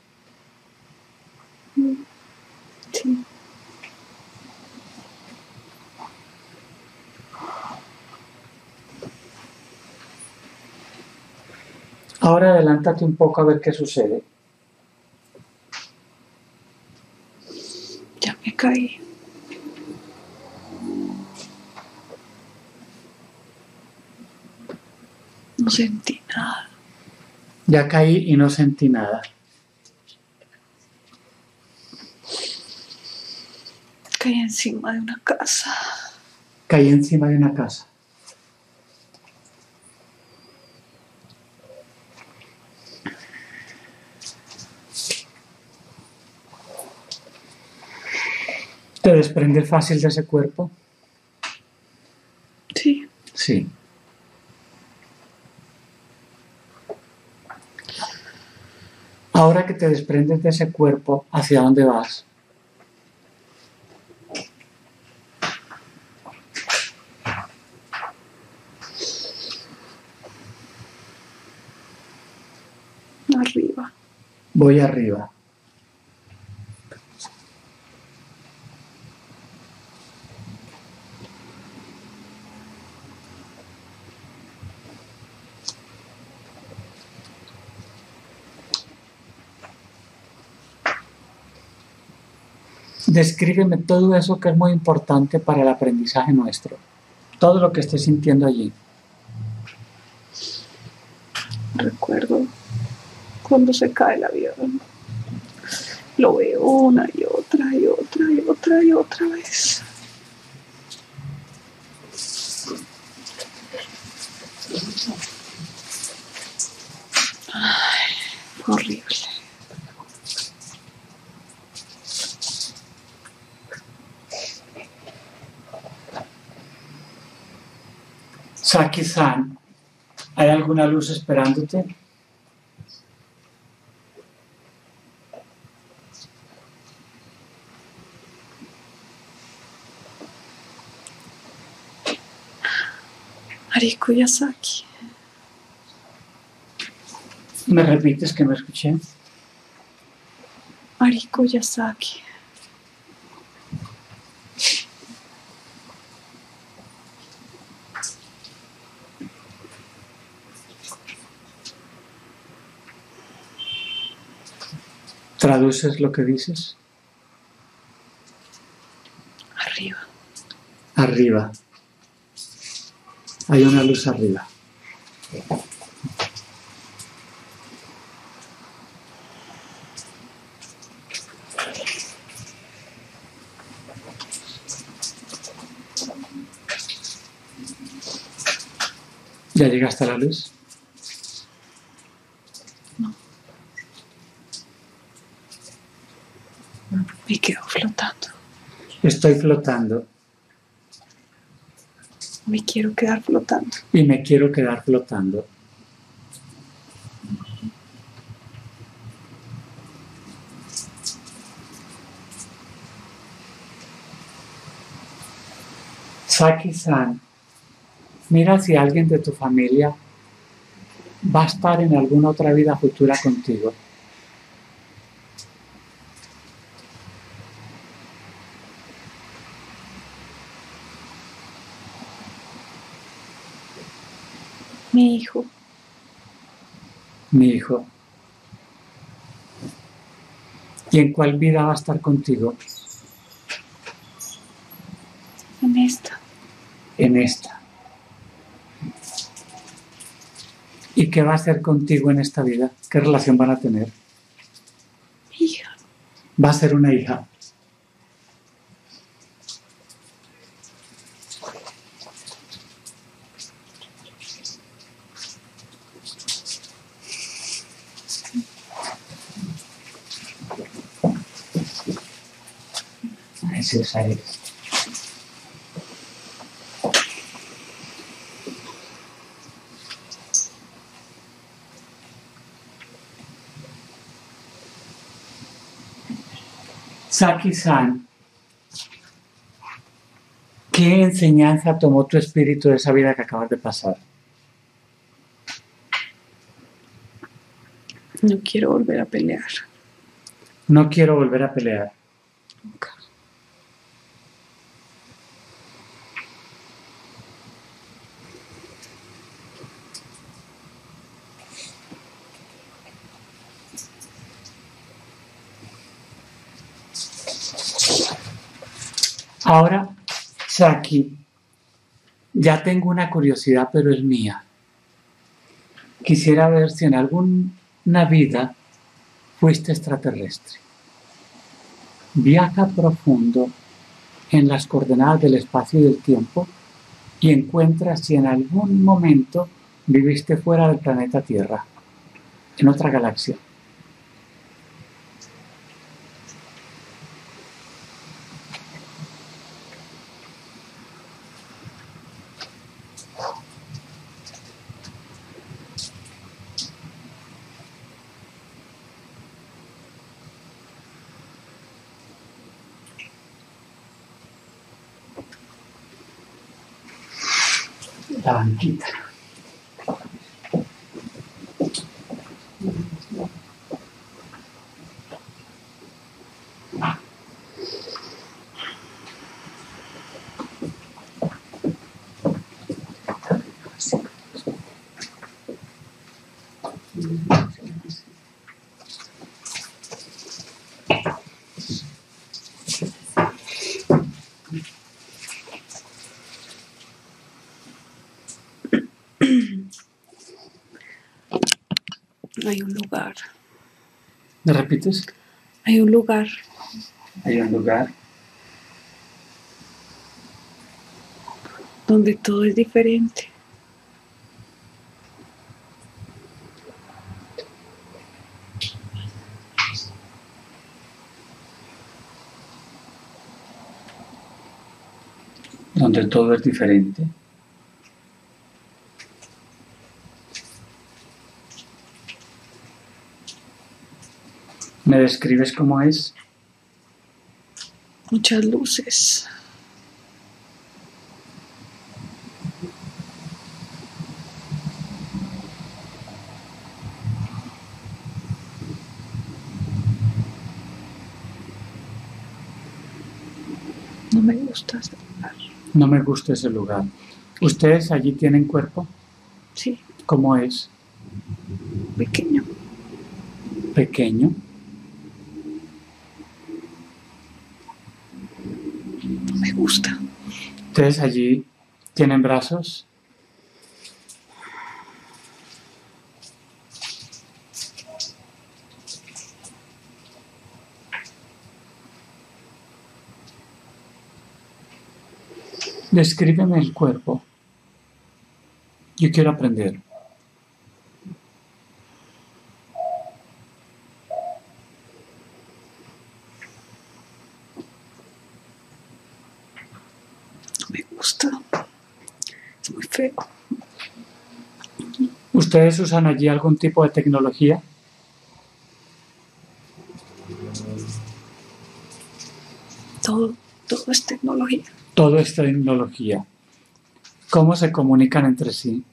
Sí. Ahora adelántate un poco a ver qué sucede. Ya me caí. No sentí nada. Ya caí y no sentí nada. Caí encima de una casa. Caí encima de una casa. ¿Te desprendes fácil de ese cuerpo? Sí. Sí. Ahora que te desprendes de ese cuerpo, ¿hacia dónde vas? Arriba. Voy arriba. Descríbeme todo eso que es muy importante para el aprendizaje nuestro. Todo lo que estés sintiendo allí. Recuerdo cuando se cae el avión. Lo veo una y otra y otra y otra y otra vez. Ay, fue horrible. Saki-san, ¿hay alguna luz esperándote? Ariku Yasaki. ¿Me repites que no escuché? Ariku Yasaki. ¿Traduces lo que dices? Arriba. Arriba. Hay una luz arriba. ¿Ya llegaste a la luz? No. Me quedo flotando. Estoy flotando. Me quiero quedar flotando. Y me quiero quedar flotando. Saki-san, mira si alguien de tu familia va a estar en alguna otra vida futura contigo. Mi hijo. Mi hijo. ¿Y en cuál vida va a estar contigo? En esta. En esta. ¿Y qué va a hacer contigo en esta vida? ¿Qué relación van a tener? Mi hija. Va a ser una hija. Esa eres. Saki-san, ¿qué enseñanza tomó tu espíritu de esa vida que acabas de pasar? No quiero volver a pelear. No quiero volver a pelear. Nunca. Ahora, Saki, ya tengo una curiosidad, pero es mía. Quisiera ver si en alguna vida fuiste extraterrestre. Viaja profundo en las coordenadas del espacio y del tiempo y encuentra si en algún momento viviste fuera del planeta Tierra, en otra galaxia. La banquita. Hay un lugar. ¿Me repites? Hay un lugar. Hay un lugar. Donde todo es diferente. Donde todo es diferente. ¿Me describes cómo es? Muchas luces. No me gusta ese lugar. No me gusta ese lugar. ¿Ustedes allí tienen cuerpo? Sí. ¿Cómo es? Pequeño. Pequeño. no me gusta. ¿Ustedes allí tienen brazos? Descríbeme el cuerpo. Yo quiero aprender. No me gusta. Es muy feo. ¿Ustedes usan allí algún tipo de tecnología? Todo, todo es tecnología. Todo es tecnología. ¿Cómo se comunican entre sí?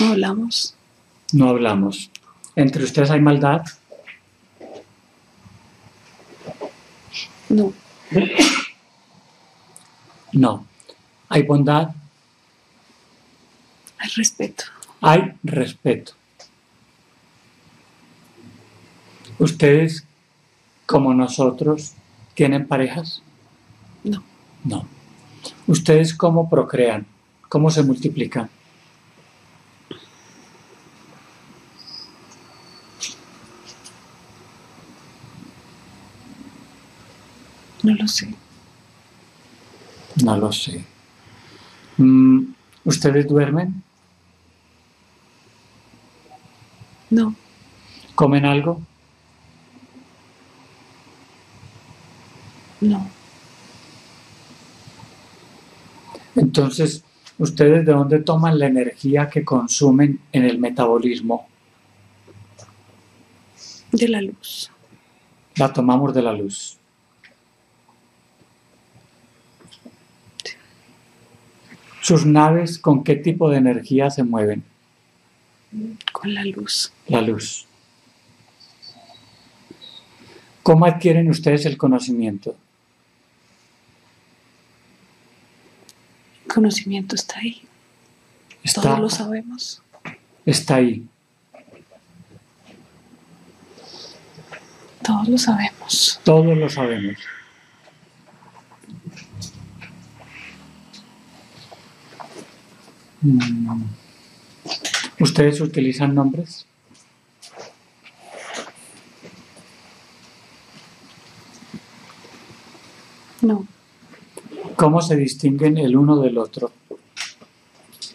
No hablamos. No hablamos. ¿Entre ustedes hay maldad? No. No. ¿Hay bondad? Hay respeto. Hay respeto. ¿Ustedes, como nosotros, tienen parejas? No. No. ¿Ustedes cómo procrean? ¿Cómo se multiplican? No lo sé. No lo sé. ¿Ustedes duermen? No. ¿Comen algo? No. Entonces, ¿ustedes de dónde toman la energía que consumen en el metabolismo? De la luz. La tomamos de la luz. ¿Sus naves con qué tipo de energía se mueven? Con la luz. La luz. ¿Cómo adquieren ustedes el conocimiento? El conocimiento está ahí. Está, todos lo sabemos. Está ahí. Todos lo sabemos. Todos lo sabemos. ¿Ustedes utilizan nombres? No. ¿Cómo se distinguen el uno del otro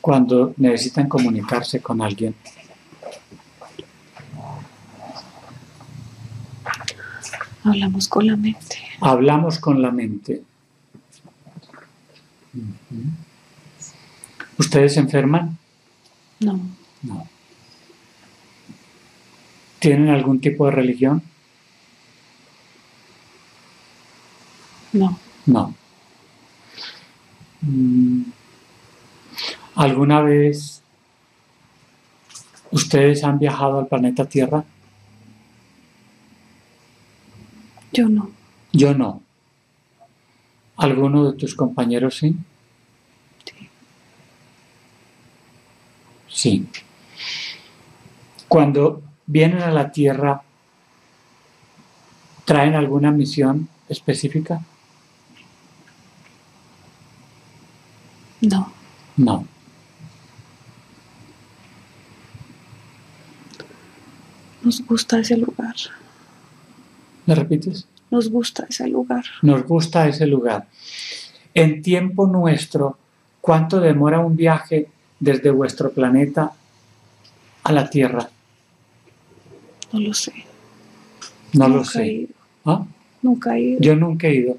cuando necesitan comunicarse con alguien? Hablamos con la mente. Hablamos con la mente. ¿Ustedes se enferman? No. No. ¿Tienen algún tipo de religión? No. No. ¿Alguna vez ustedes han viajado al planeta Tierra? Yo no. Yo no. ¿Alguno de tus compañeros sí? Sí. Sí. Cuando vienen a la Tierra, ¿traen alguna misión específica? No. No. Nos gusta ese lugar. ¿Me repites? Nos gusta ese lugar. Nos gusta ese lugar. En tiempo nuestro, ¿cuánto demora un viaje desde vuestro planeta a la Tierra? No lo sé. No lo sé. Nunca he ido. ¿Ah? Nunca he ido. Yo nunca he ido.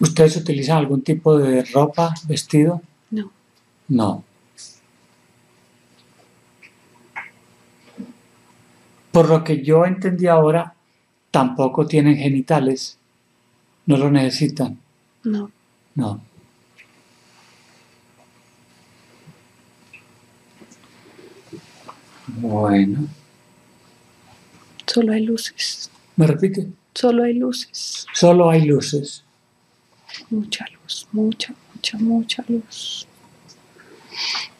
¿Ustedes utilizan algún tipo de ropa, vestido? No. No. Por lo que yo entendí ahora, tampoco tienen genitales. No lo necesitan. No. No. Bueno. Solo hay luces. ¿Me repite? Solo hay luces. Solo hay luces. mucha luz, mucha, mucha, mucha luz.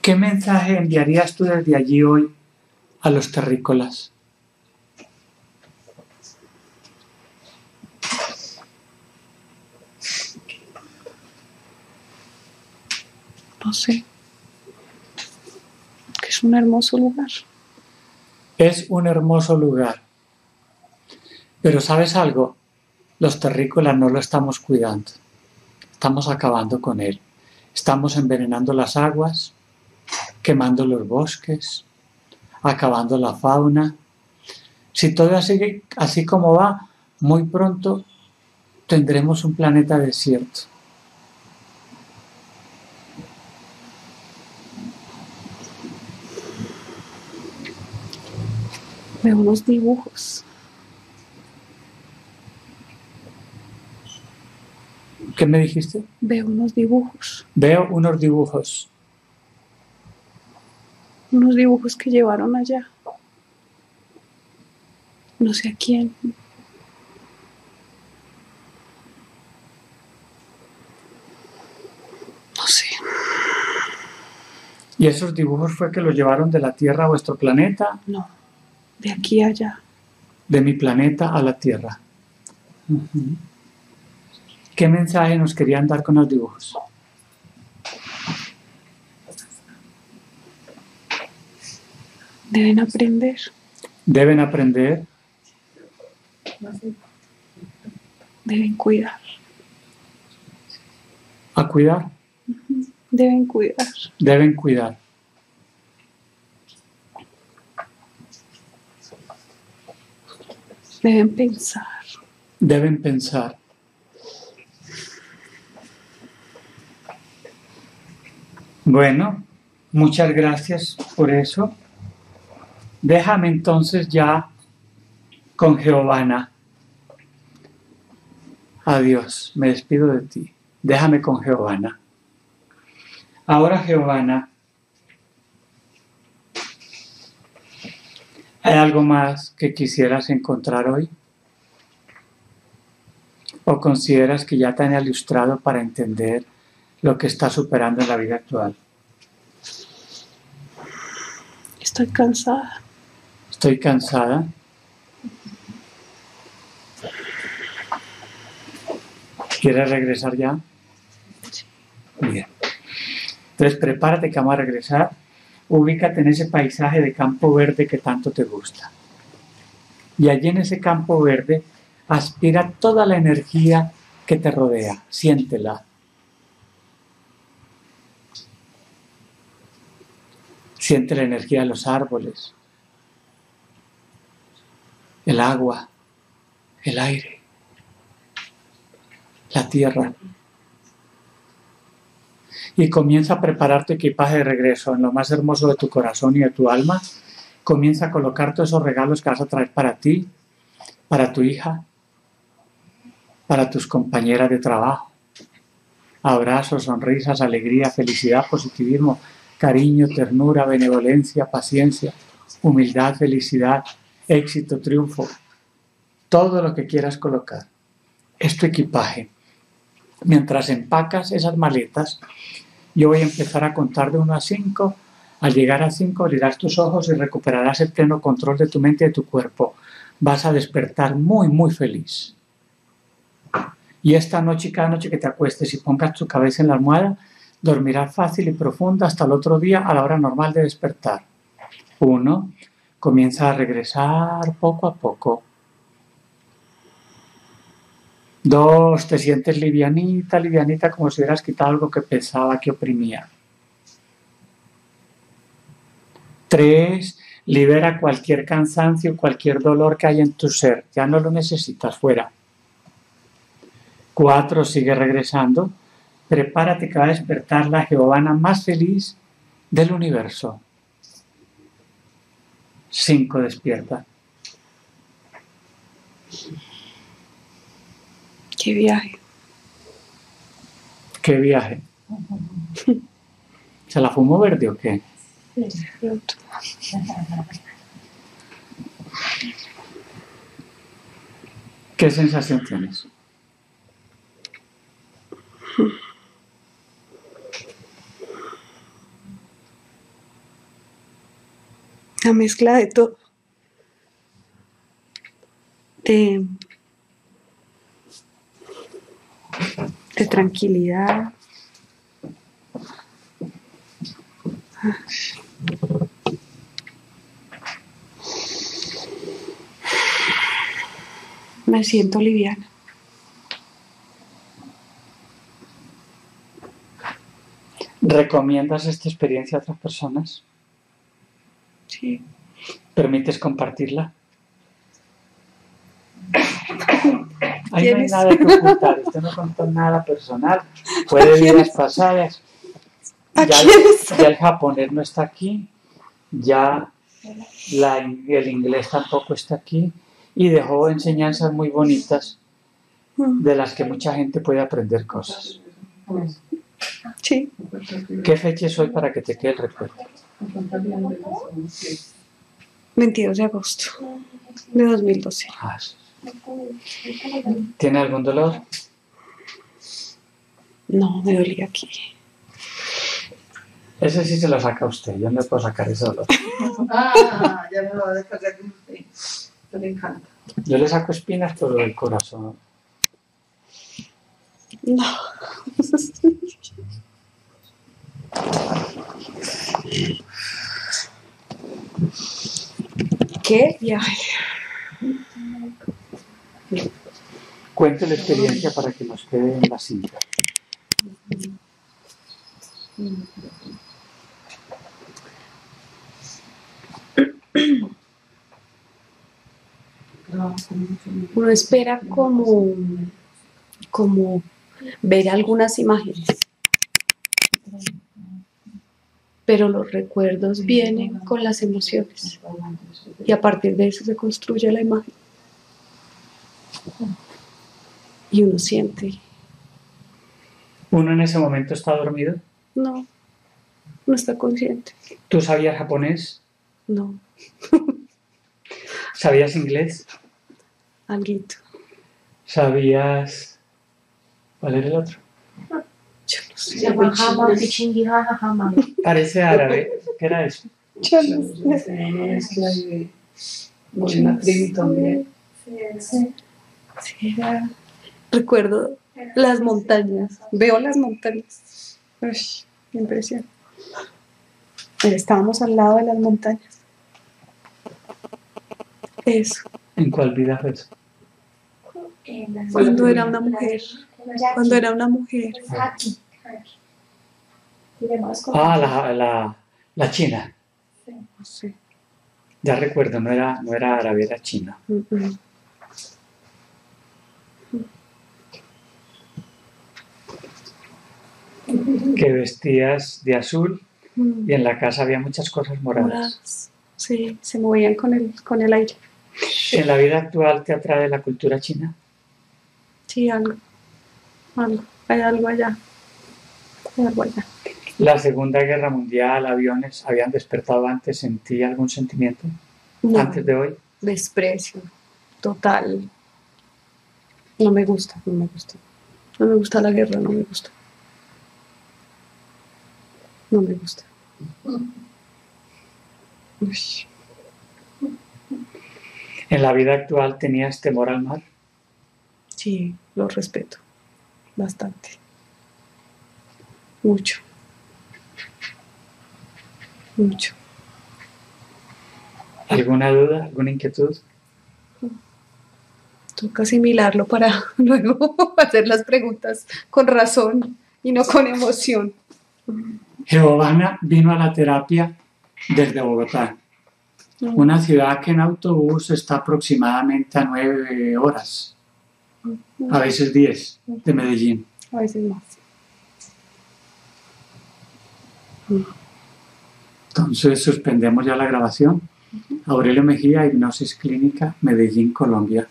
¿Qué mensaje enviarías tú desde allí hoy a los terrícolas? No sé, que es un hermoso lugar. Es un hermoso lugar. Pero ¿sabes algo? Los terrícolas no lo estamos cuidando. Estamos acabando con él. Estamos envenenando las aguas, quemando los bosques, acabando la fauna. Si todo sigue así como va, muy pronto tendremos un planeta desierto. Veo unos dibujos. ¿Qué me dijiste? Veo unos dibujos. Veo unos dibujos. Unos dibujos que llevaron allá. No sé a quién. No sé. ¿Y esos dibujos fue que los llevaron de la Tierra a vuestro planeta? No. De aquí a allá. De mi planeta a la Tierra. Uh-huh. ¿Qué mensaje nos querían dar con los dibujos? Deben aprender. Deben aprender. Deben cuidar. ¿A cuidar? Uh-huh. Deben cuidar. Deben cuidar. Deben pensar. Deben pensar. Bueno, muchas gracias por eso. Déjame entonces ya con Giovanna. Adiós, me despido de ti. Déjame con Giovanna. Ahora, Giovanna, ¿hay algo más que quisieras encontrar hoy? ¿O consideras que ya te han ilustrado para entender lo que estás superando en la vida actual? Estoy cansada. ¿Estoy cansada? ¿Quieres regresar ya? Sí. Bien. Entonces prepárate que vamos a regresar. Ubícate en ese paisaje de campo verde que tanto te gusta. Y allí en ese campo verde, aspira toda la energía que te rodea. Siéntela. Siente la energía de los árboles, el agua, el aire, la tierra. Y comienza a preparar tu equipaje de regreso en lo más hermoso de tu corazón y de tu alma. Comienza a colocar todos esos regalos que vas a traer para ti, para tu hija, para tus compañeras de trabajo. Abrazos, sonrisas, alegría, felicidad, positivismo, cariño, ternura, benevolencia, paciencia, humildad, felicidad, éxito, triunfo. Todo lo que quieras colocar es tu equipaje. Mientras empacas esas maletas, yo voy a empezar a contar de uno a cinco. Al llegar a cinco abrirás tus ojos y recuperarás el pleno control de tu mente y de tu cuerpo. Vas a despertar muy, muy feliz. Y esta noche, cada noche que te acuestes y pongas tu cabeza en la almohada, dormirás fácil y profunda hasta el otro día a la hora normal de despertar. Uno, comienza a regresar poco a poco. Dos, te sientes livianita, livianita, como si hubieras quitado algo que pesaba, que oprimía. Tres, libera cualquier cansancio, cualquier dolor que haya en tu ser. Ya no lo necesitas, fuera. Cuatro, sigue regresando. Prepárate que va a despertar la Giovanna más feliz del universo. Cinco, despierta. ¡Qué viaje! ¡Qué viaje! ¿Se la fumó verde o qué? ¿Qué sensación tienes? La mezcla de todo, de, de tranquilidad, me siento liviana. ¿Recomiendas esta experiencia a otras personas? Sí. ¿Permites compartirla? Ahí no hay nada que ocultar, usted no contó nada personal, fue de vidas pasadas. Ya, ya el japonés no está aquí, ya la, el inglés tampoco está aquí, y dejó enseñanzas muy bonitas de las que mucha gente puede aprender cosas. Sí. ¿Qué fecha es hoy para que te quede el recuerdo? veintidós de agosto de dos mil doce. Ah, sí. ¿Tiene algún dolor? No, me dolía aquí. Ese sí se lo saca usted, yo no le puedo sacar ese dolor. Ah, ya me lo va a dejar sacar usted. Eso le encanta. Yo le saco espinas por el corazón. No. ¿Qué? Ya. Cuente la experiencia para que nos quede en la cinta. Uno espera como, como ver algunas imágenes, pero los recuerdos vienen con las emociones y a partir de eso se construye la imagen. Y uno siente. ¿Uno en ese momento está dormido? No, no está consciente. ¿Tú sabías japonés? No. ¿Sabías inglés? Alguito. ¿Sabías? ¿Cuál era el otro? Yo no sé. Parece árabe. ¿Qué era eso? Yo no sé. Una tribu también. Sí. Sí, era. Recuerdo las montañas, veo las montañas. Uy, qué impresión. Estábamos al lado de las montañas. Eso. ¿En cuál vida fue eso? Cuando era una mujer. Cuando era una mujer. Ah, la, la, la china. Sí. Ya recuerdo, no era, no era árabe, era china. Uh-uh. Que vestías de azul mm. y en la casa había muchas cosas moradas. moradas. Sí, se movían con el, con el aire. ¿En la vida actual te atrae la cultura china? Sí, algo. algo. Hay algo allá. Hay algo allá. ¿La Segunda Guerra Mundial, aviones, habían despertado antes en ti algún sentimiento? No, antes de hoy. Desprecio total. No me gusta, no me gusta. No me gusta la guerra, no me gusta. No me gusta. Uy. ¿En la vida actual tenías temor al mar? Sí, lo respeto. Bastante. Mucho. Mucho. ¿Alguna duda? ¿Alguna inquietud? Toca asimilarlo para luego hacer las preguntas con razón y no con emoción. Giovanna vino a la terapia desde Bogotá, una ciudad que en autobús está aproximadamente a nueve horas, a veces diez, de Medellín. A veces más. Entonces suspendemos ya la grabación. Aurelio Mejía, Hipnosis Clínica, Medellín, Colombia.